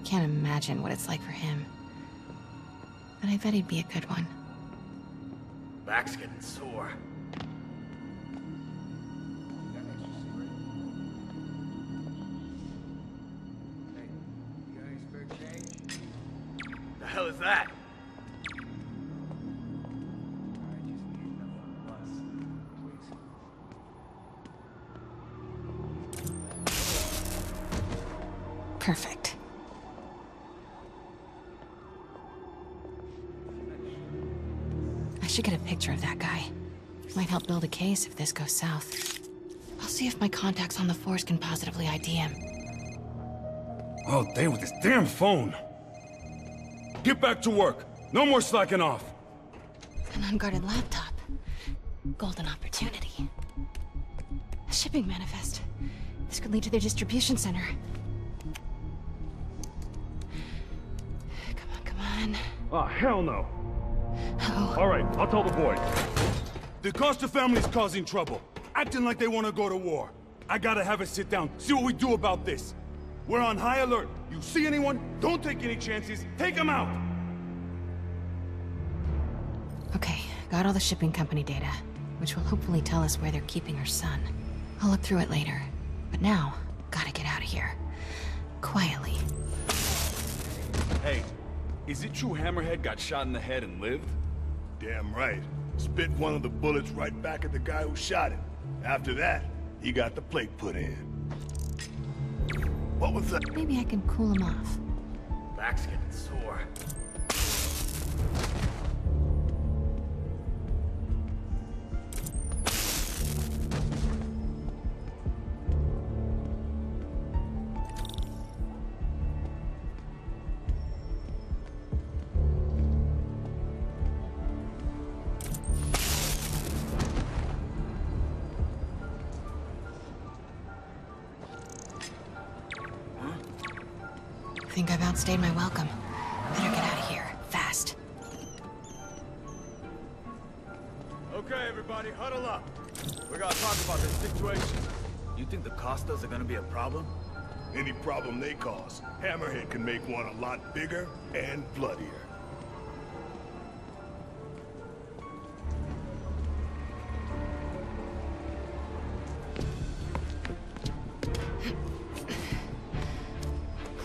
can't imagine what it's like for him. But I bet he'd be a good one. Back's getting sore. Hey, you got any spare change? The hell is that? Perfect. I should get a picture of that guy. Might help build a case if this goes south. I'll see if my contacts on the force can positively I D him. All day with this damn phone! Get back to work! No more slacking off! An unguarded laptop. Golden opportunity. A shipping manifest. This could lead to their distribution center. Ah, oh, hell no. Oh. All right, I'll tell the boys. The Costa family's causing trouble, acting like they want to go to war. I gotta have a sit down, see what we do about this. We're on high alert. You see anyone, don't take any chances, take them out! Okay, got all the shipping company data, which will hopefully tell us where they're keeping her son. I'll look through it later, but now, gotta get out of here. Quietly. Hey. Is it true Hammerhead got shot in the head and lived? Damn right. Spit one of the bullets right back at the guy who shot him. After that, he got the plate put in. What was that? Maybe I can cool him off. Back's getting sore. Stayed my welcome. Better get out of here, fast. Okay, everybody, huddle up. We gotta talk about this situation. You think the Costas are gonna be a problem? Any problem they cause, Hammerhead can make one a lot bigger and bloodier.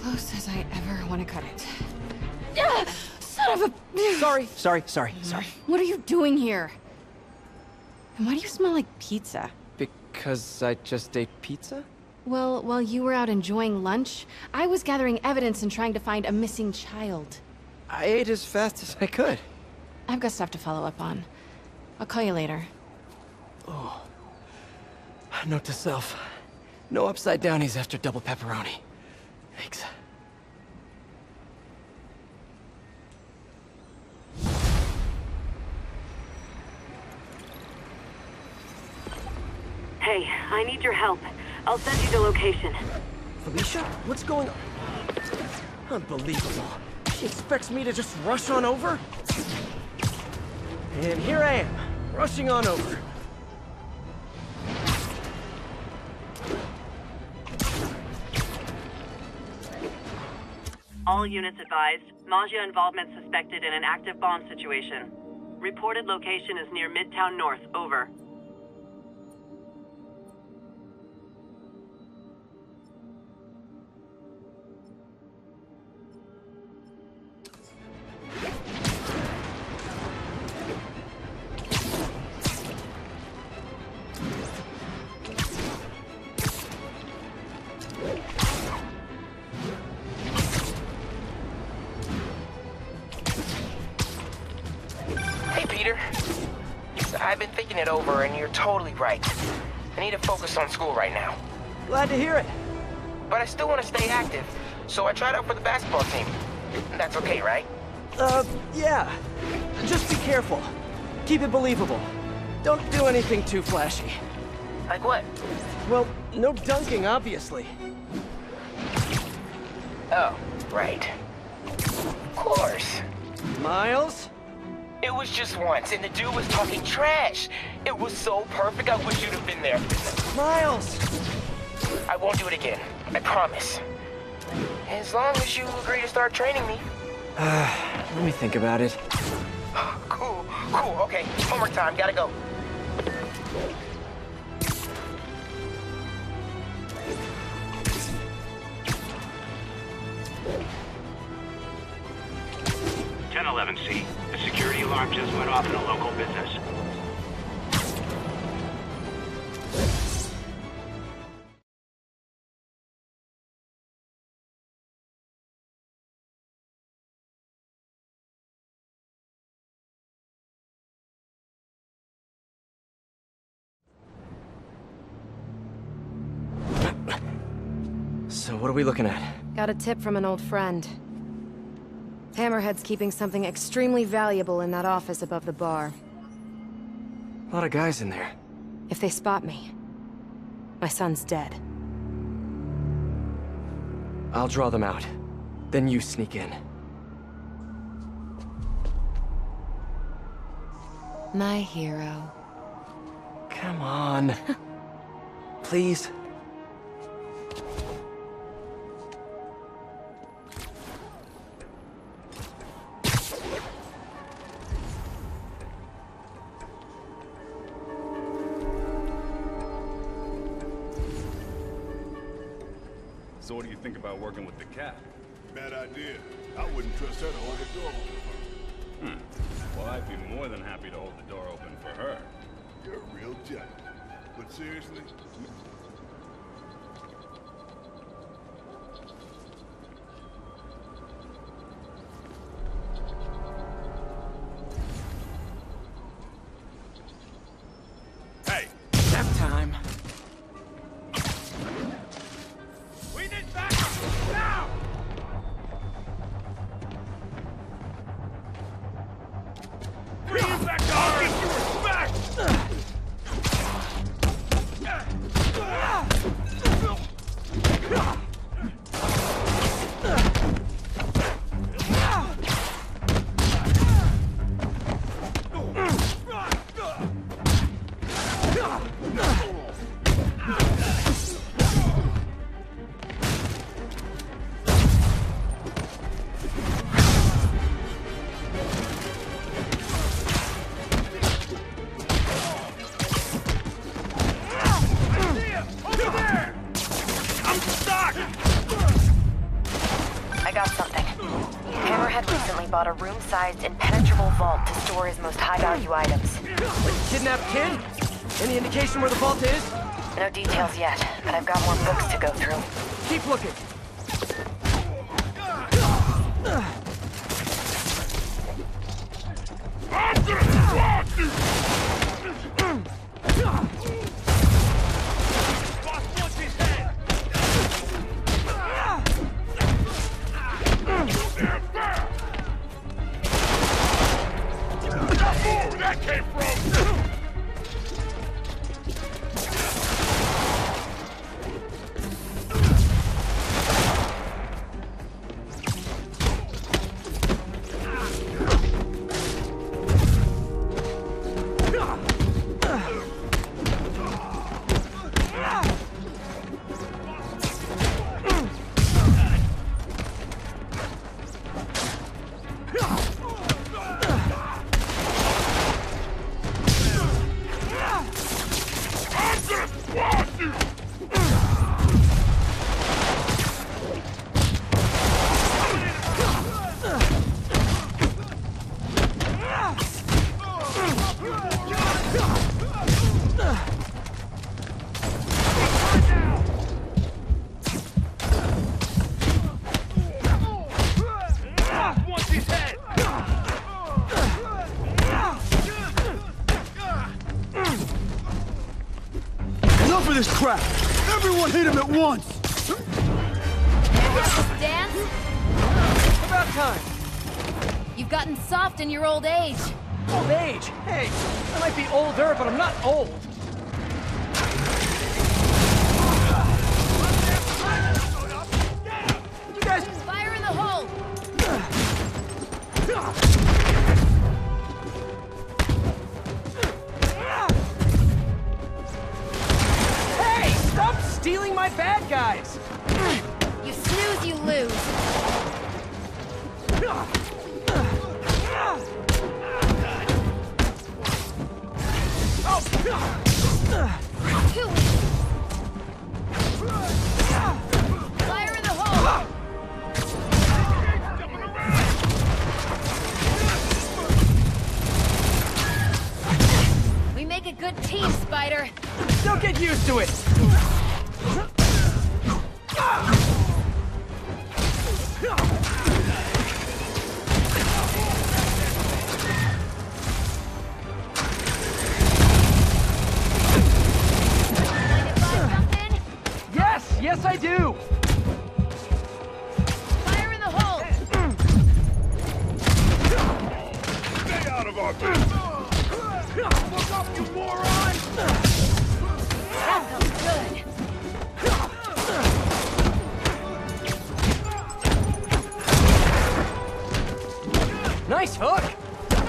Close as I ever want to cut it. Son of a... Sorry, sorry, sorry, sorry. What are you doing here? And why do you smell like pizza? Because I just ate pizza? Well, while you were out enjoying lunch, I was gathering evidence and trying to find a missing child. I ate as fast as I could. I've got stuff to follow up on. I'll call you later. Oh. Note to self. No upside downies after double pepperoni. Thanks. Hey, I need your help. I'll send you the location. Felicia? What's going on? Unbelievable. She expects me to just rush on over? And here I am, rushing on over. All units advised, Maschio involvement suspected in an active bomb situation. Reported location is near Midtown North, over. It over, and you're totally right. I need to focus on school right now. Glad to hear it. But I still want to stay active, so I tried out for the basketball team. That's okay, right? Uh, yeah. Just be careful. Keep it believable. Don't do anything too flashy. Like what? Well, no dunking, obviously. Oh, right. Of course. Miles? It was just once, and the dude was talking trash. It was so perfect, I wish you'd have been there. Miles! I won't do it again. I promise. As long as you agree to start training me. Uh, let me think about it. Cool, cool, okay. Homework time, gotta go. ten eleven C. The security alarm just went off in a local business. So what are we looking at? Got a tip from an old friend. Hammerhead's keeping something extremely valuable in that office above the bar. A lot of guys in there. If they spot me, my son's dead. I'll draw them out. Then you sneak in. My hero. Come on. Please. So what do you think about working with the cat? Bad idea. I wouldn't trust her to hold the door open. Hmm. Well, I'd be more than happy to hold the door open for her. You're a real gentleman. But seriously? got something. Hammerhead recently bought a room-sized, impenetrable vault to store his most high-value items. Like a kidnapped kid? Any indication where the vault is? No details yet, but I've got more books to go through. Keep looking. I'm gonna fuck you! This crap! Everyone hit him at once! Everyone dance? It's about time! You've gotten soft in your old age. Old age? Hey, I might be older, but I'm not old. You guys... Fire in the hole! Stealing my bad guys! You snooze, you lose. Fire in the hole! We make a good team, Spider. Don't get used to it! Yes, I do! Fire in the hole! Stay out of our business! Look up, you moron! That felt good! Nice hook! You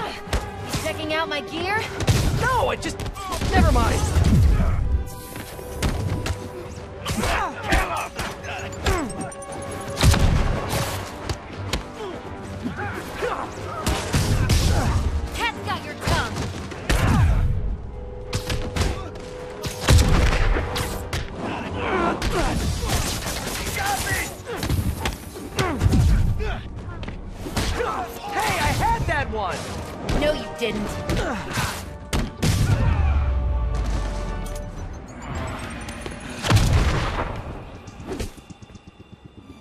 checking out my gear? No, I just... Never mind!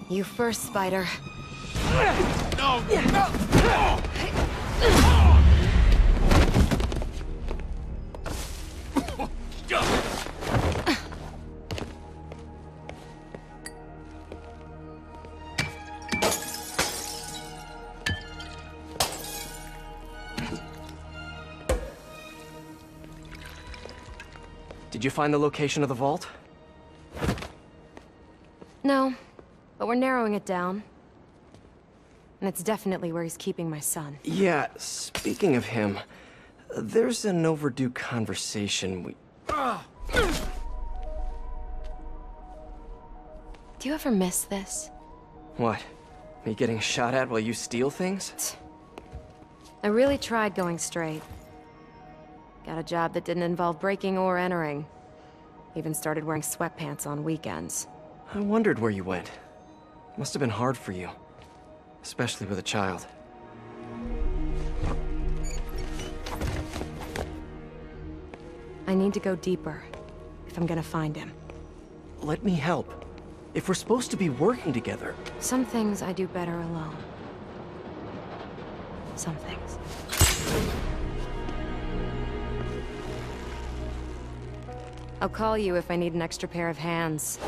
You first, Spider. No, no, no. Did you find the location of the vault? No. But we're narrowing it down. And it's definitely where he's keeping my son. Yeah, speaking of him, there's an overdue conversation we... Do you ever miss this? What? Me getting shot at while you steal things? I really tried going straight. Got a job that didn't involve breaking or entering. Even started wearing sweatpants on weekends. I wondered where you went. Must have been hard for you. especially with a child. I need to go deeper, if I'm gonna find him. Let me help. If we're supposed to be working together... Some things I do better alone. Some things. I'll call you if I need an extra pair of hands.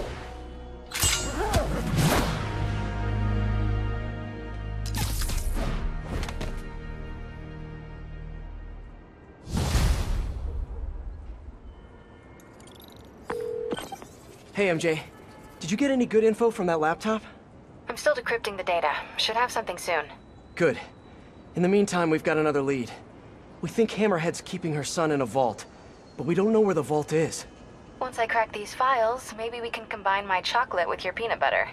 Hey, M J. Did you get any good info from that laptop? I'm still decrypting the data. Should have something soon. Good. In the meantime, we've got another lead. We think Hammerhead's keeping her son in a vault, but we don't know where the vault is. Once I crack these files, maybe we can combine my chocolate with your peanut butter.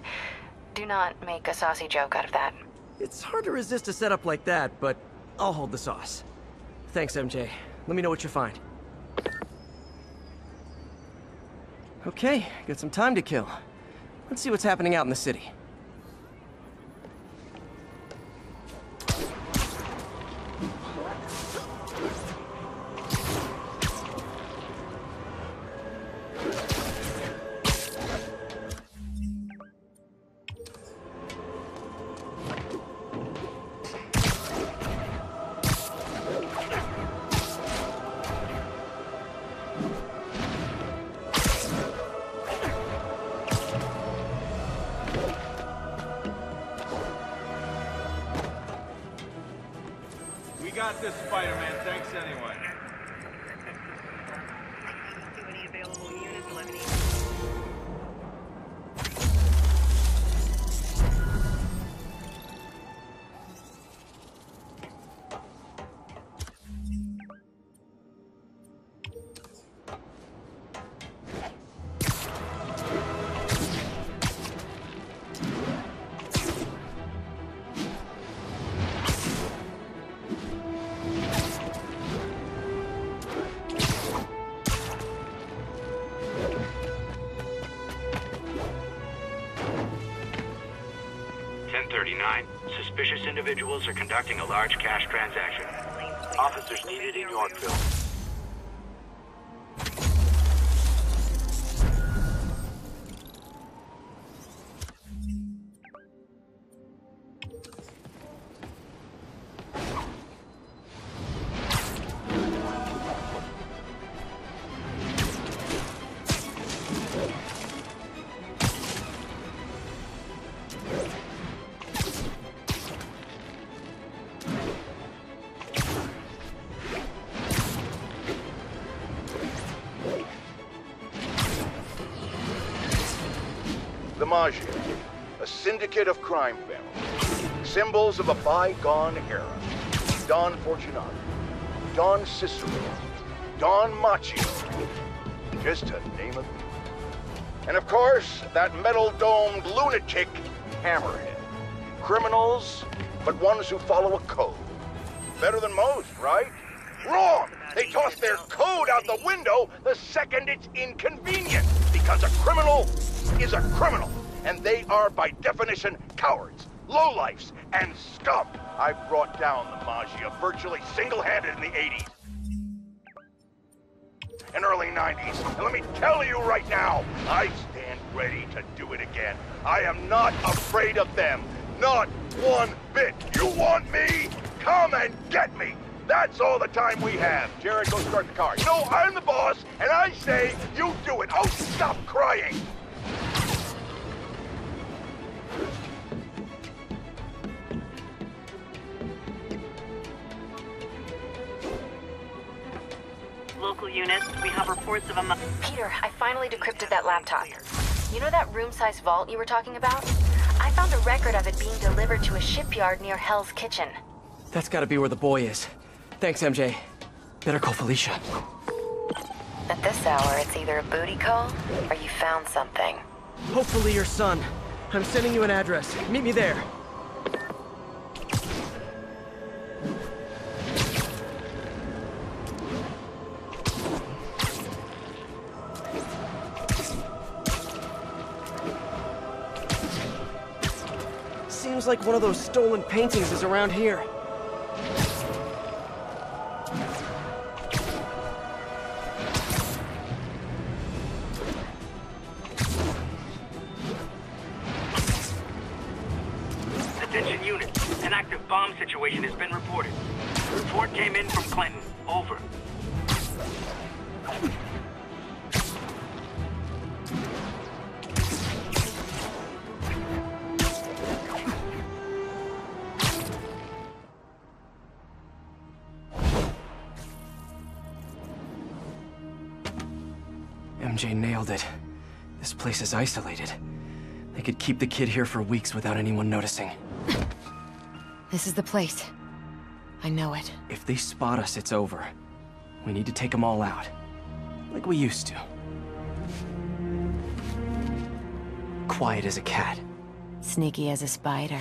Do not make a saucy joke out of that. It's hard to resist a setup like that, but I'll hold the sauce. Thanks, M J. Let me know what you find. Okay, got some time to kill. Let's see what's happening out in the city. Suspicious individuals are conducting a large cash transaction. Officers needed in Yorkville. Maschio, a syndicate of crime families, symbols of a bygone era. Don Fortunato, Don Cicero, Don Maschio, just to name a few. And of course, that metal-domed lunatic, Hammerhead. Criminals, but ones who follow a code. Better than most, right? Wrong! They toss their code out the window the second it's inconvenient, because a criminal is a criminal. And they are, by definition, cowards, lowlifes, and scum. I brought down the Maschio virtually single-handed in the eighties and early nineties. And let me tell you right now, I stand ready to do it again. I am not afraid of them. Not one bit. You want me? Come and get me. That's all the time we have. Jared, go start the car. You know, I'm the boss, and I say you do it. Oh, stop crying. Local units, we have reports of a... Peter, I finally decrypted that laptop. You know that room-sized vault you were talking about? I found a record of it being delivered to a shipyard near Hell's Kitchen. That's gotta be where the boy is. Thanks, M J. Better call Felicia. At this hour, it's either a booty call, or you found something. Hopefully your son. I'm sending you an address. Meet me there. Seems like one of those stolen paintings is around here. Attention unit, an active bomb situation has been reported. Report came in from Clinton. Over. M J nailed it. This place is isolated. They could keep the kid here for weeks without anyone noticing. This is the place. I know it. If they spot us, it's over. We need to take them all out. Like we used to. Quiet as a cat. Sneaky as a spider.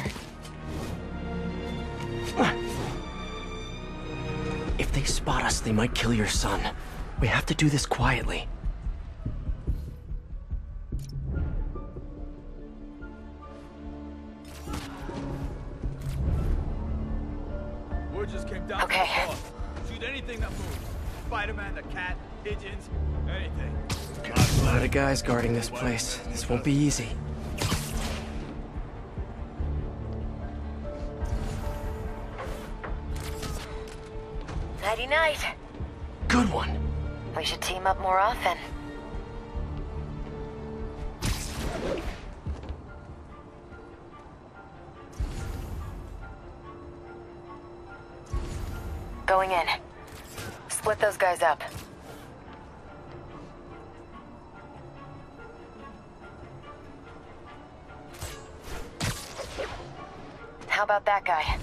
If they spot us, they might kill your son. We have to do this quietly. Okay. Shoot anything that moves. Spider-Man, the cat, pigeons, anything. A lot of guys guarding this place. This won't be easy. Nighty night. Good one. We should team up more often. Going in. Split those guys up. How about that guy?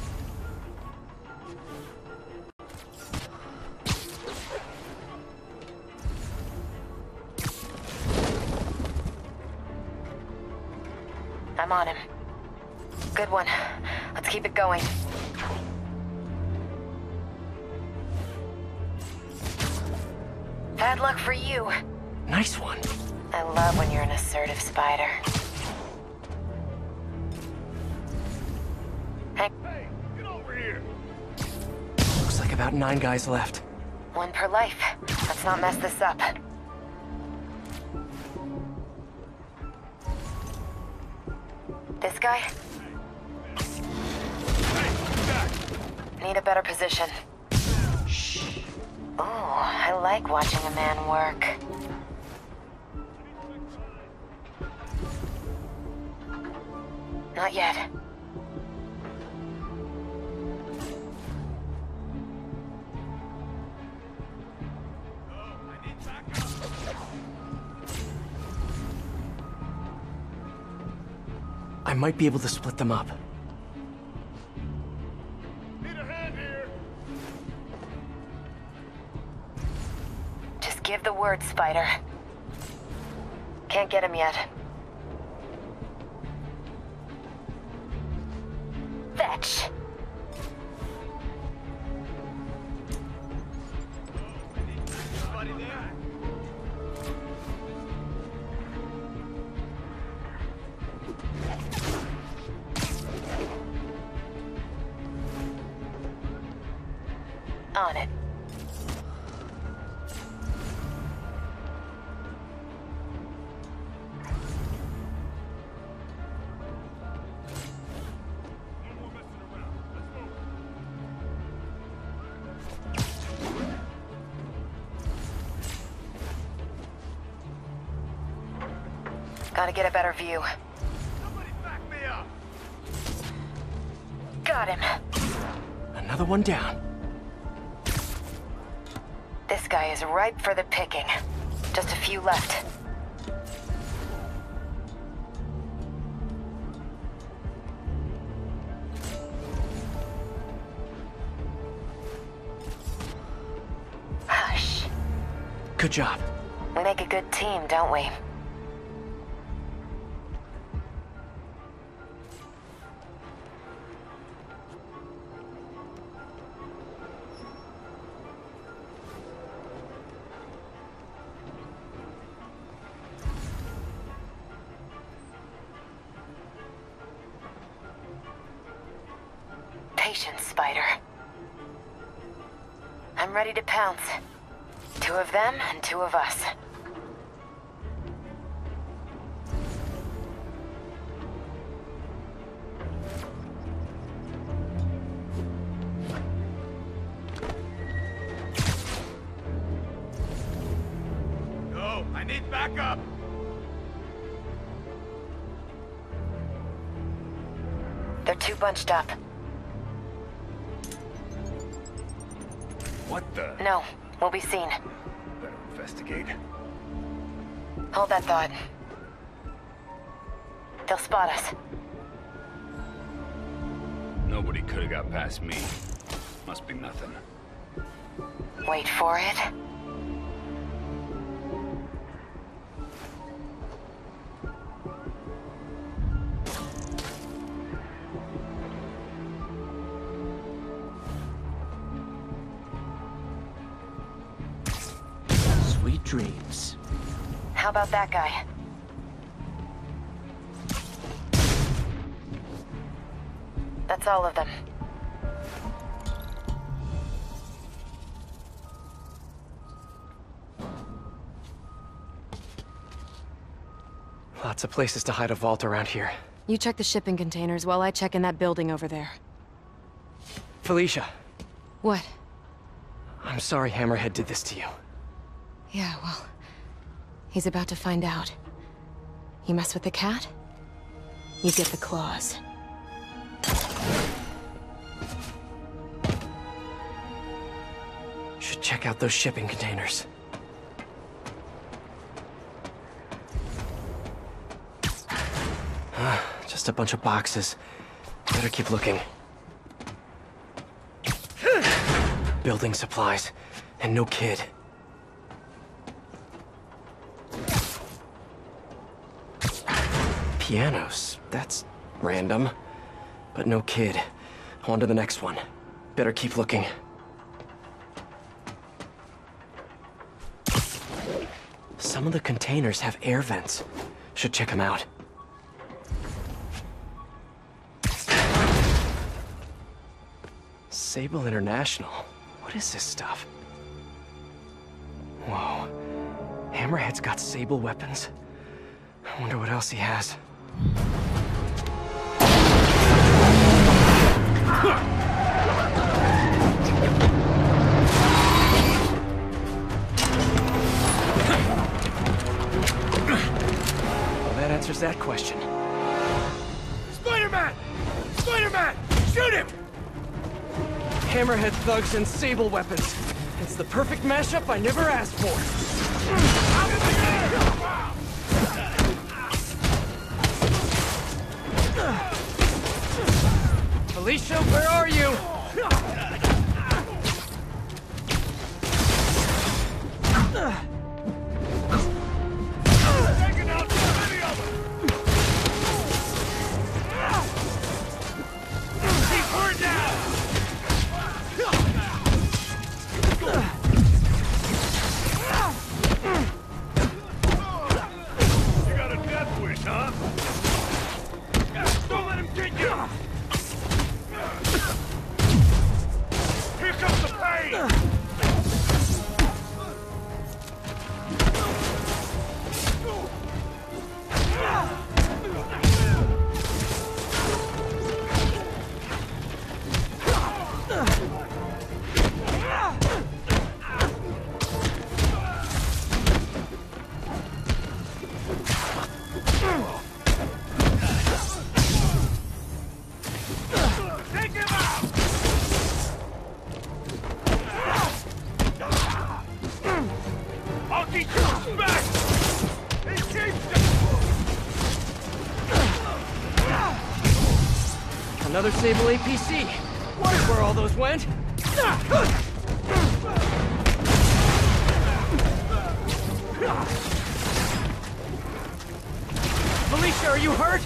I'm on him. Good one. Let's keep it going. Bad luck for you. Nice one. I love when you're an assertive spider. Hey, hey, get over here. Looks like about nine guys left. One per life. Let's not mess this up. This guy? Need a better position. Oh, I like watching a man work. Not yet. I might be able to split them up. Give the word, Spider. Can't get him yet. Fetch! On it. Gotta get a better view. Somebody back me up. Got him. Another one down. This guy is ripe for the picking. Just a few left. Hush. Good job. We make a good team, don't we? Patience, Spider. I'm ready to pounce. Two of them and two of us. No, I need backup! They're too bunched up. What the? No, we'll be seen. Better investigate. Hold that thought. They'll spot us. Nobody could have got past me. Must be nothing. Wait for it. Dreams. How about that guy? That's all of them. Lots of places to hide a vault around here. You check the shipping containers while I check in that building over there. Felicia. What? I'm sorry Hammerhead did this to you. Yeah, well, he's about to find out. You mess with the cat, you get the claws. Should check out those shipping containers. Uh, just a bunch of boxes. Better keep looking. Building supplies, and no kid. Pianos. That's random. But no kid. On to the next one. Better keep looking. Some of the containers have air vents. Should check them out. Sable International. What is this stuff? Whoa. Hammerhead's got Sable weapons. I wonder what else he has. Well, that answers that question. Spider-Man! Spider-Man! Shoot him! Hammerhead thugs and Sable weapons. It's the perfect mashup I never asked for. Out of the air! Wow! Felicia, where are you? Taking out too many of them. Keep her down. You got a death wish, huh? Don't let him get you. Here comes the pain! Another Sable A P C. Wonder where all those went. Felicia, are you hurt?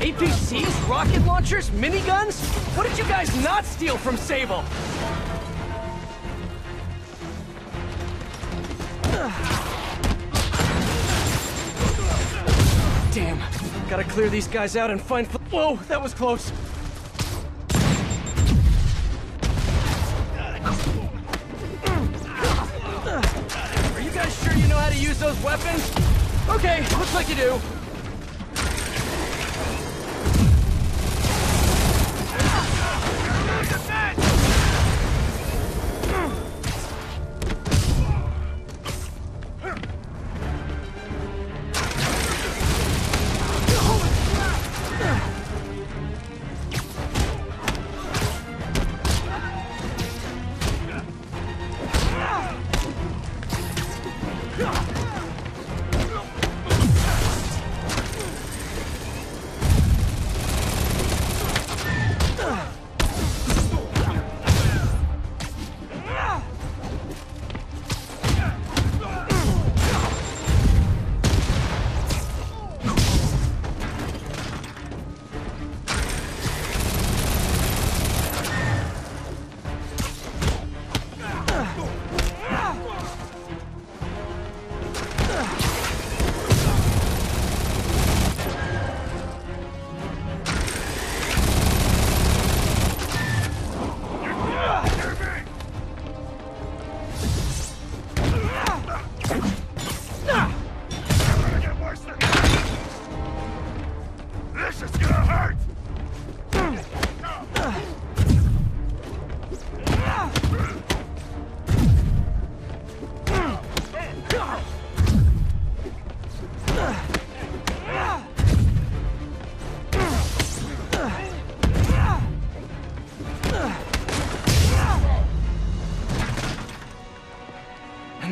A P Cs, rocket launchers, miniguns? What did you guys not steal from Sable? Damn. Gotta clear these guys out and find... Whoa, that was close. Are you guys sure you know how to use those weapons? Okay, looks like you do.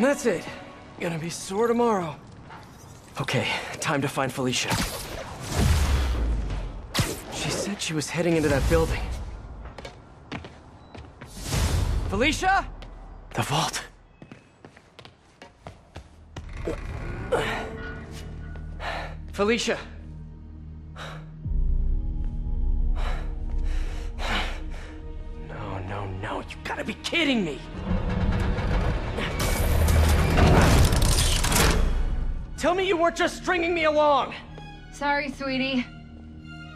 That's it. Gonna be sore tomorrow. Okay, time to find Felicia. She said she was heading into that building. Felicia? The vault. Felicia. No, no, no. You gotta be kidding me. Tell me you weren't just stringing me along! Sorry, sweetie.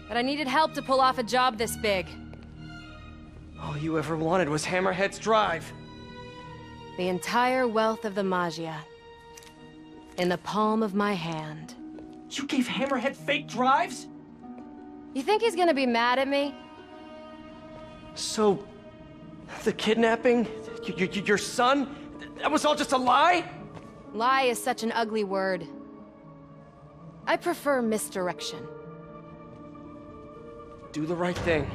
But I needed help to pull off a job this big. All you ever wanted was Hammerhead's drive. The entire wealth of the Maggia. In the palm of my hand. You gave Hammerhead fake drives? You think he's gonna be mad at me? So... the kidnapping? Your son? That was all just a lie? Lie is such an ugly word. I prefer misdirection. Do the right thing.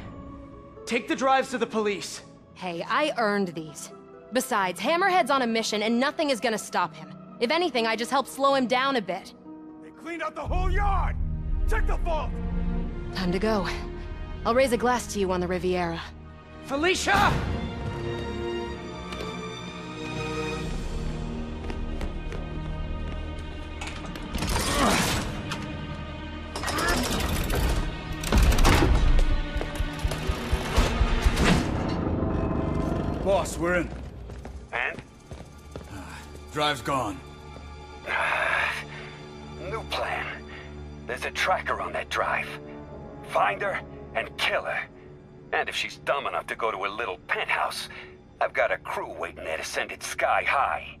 Take the drives to the police. Hey, I earned these. Besides, Hammerhead's on a mission and nothing is gonna stop him. If anything, I just helped slow him down a bit. They cleaned out the whole yard! Check the vault! Time to go. I'll raise a glass to you on the Riviera. Felicia! Boss, we're in. And? Uh, drive's gone. Uh, new plan. There's a tracker on that drive. Find her and kill her. And if she's dumb enough to go to her little penthouse, I've got a crew waiting there to send it sky high.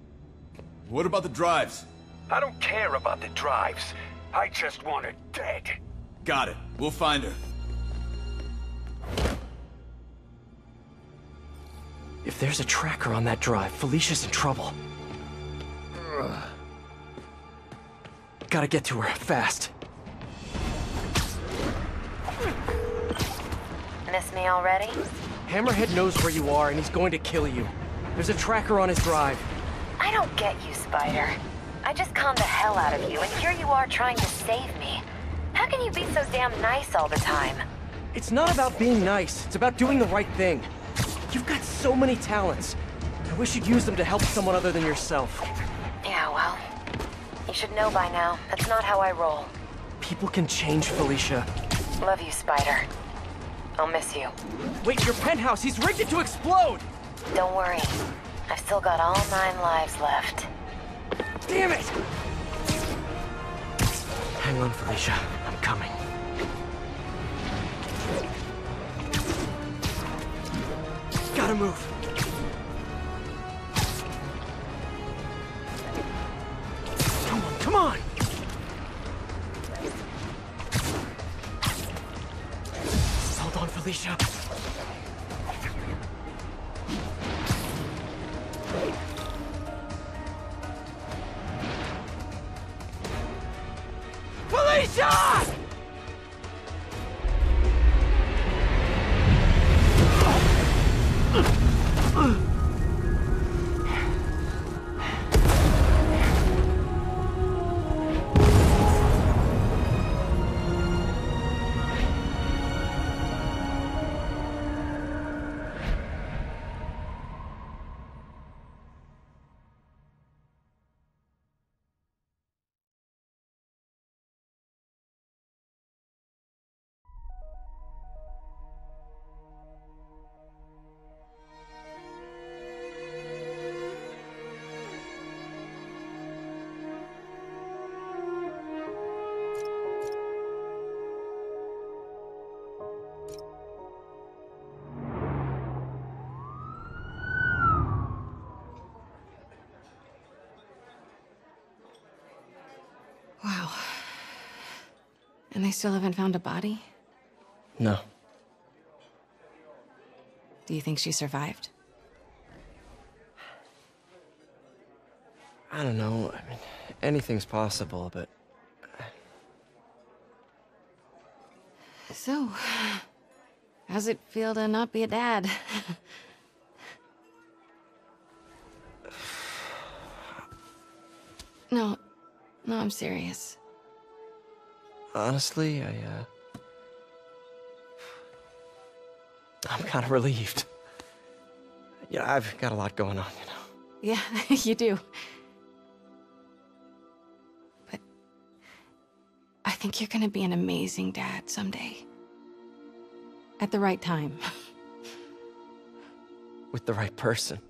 What about the drives? I don't care about the drives. I just want her dead. Got it. We'll find her. If there's a tracker on that drive, Felicia's in trouble. Ugh. Gotta get to her, fast. Miss me already? Hammerhead knows where you are and he's going to kill you. There's a tracker on his drive. I don't get you, Spider. I just calmed the hell out of you, and here you are trying to save me. How can you be so damn nice all the time? It's not about being nice. It's about doing the right thing. You've got so many talents. I wish you'd use them to help someone other than yourself. Yeah, well, you should know by now. That's not how I roll. People can change, Felicia. Love you, Spider. I'll miss you. Wait, your penthouse! He's rigged it to explode! Don't worry. I've still got all nine lives left. Damn it! Hang on, Felicia. I'm coming. Gotta move. Come on, come on! Hold on, Felicia. Felicia! And they still haven't found a body? No. Do you think she survived? I don't know. I mean, anything's possible, but... So, how's it feel to not be a dad? No. No, I'm serious. Honestly, I, uh... I'm kind of relieved. Yeah, I've got a lot going on, you know. Yeah, you do. But... I think you're gonna be an amazing dad someday. At the right time. With the right person.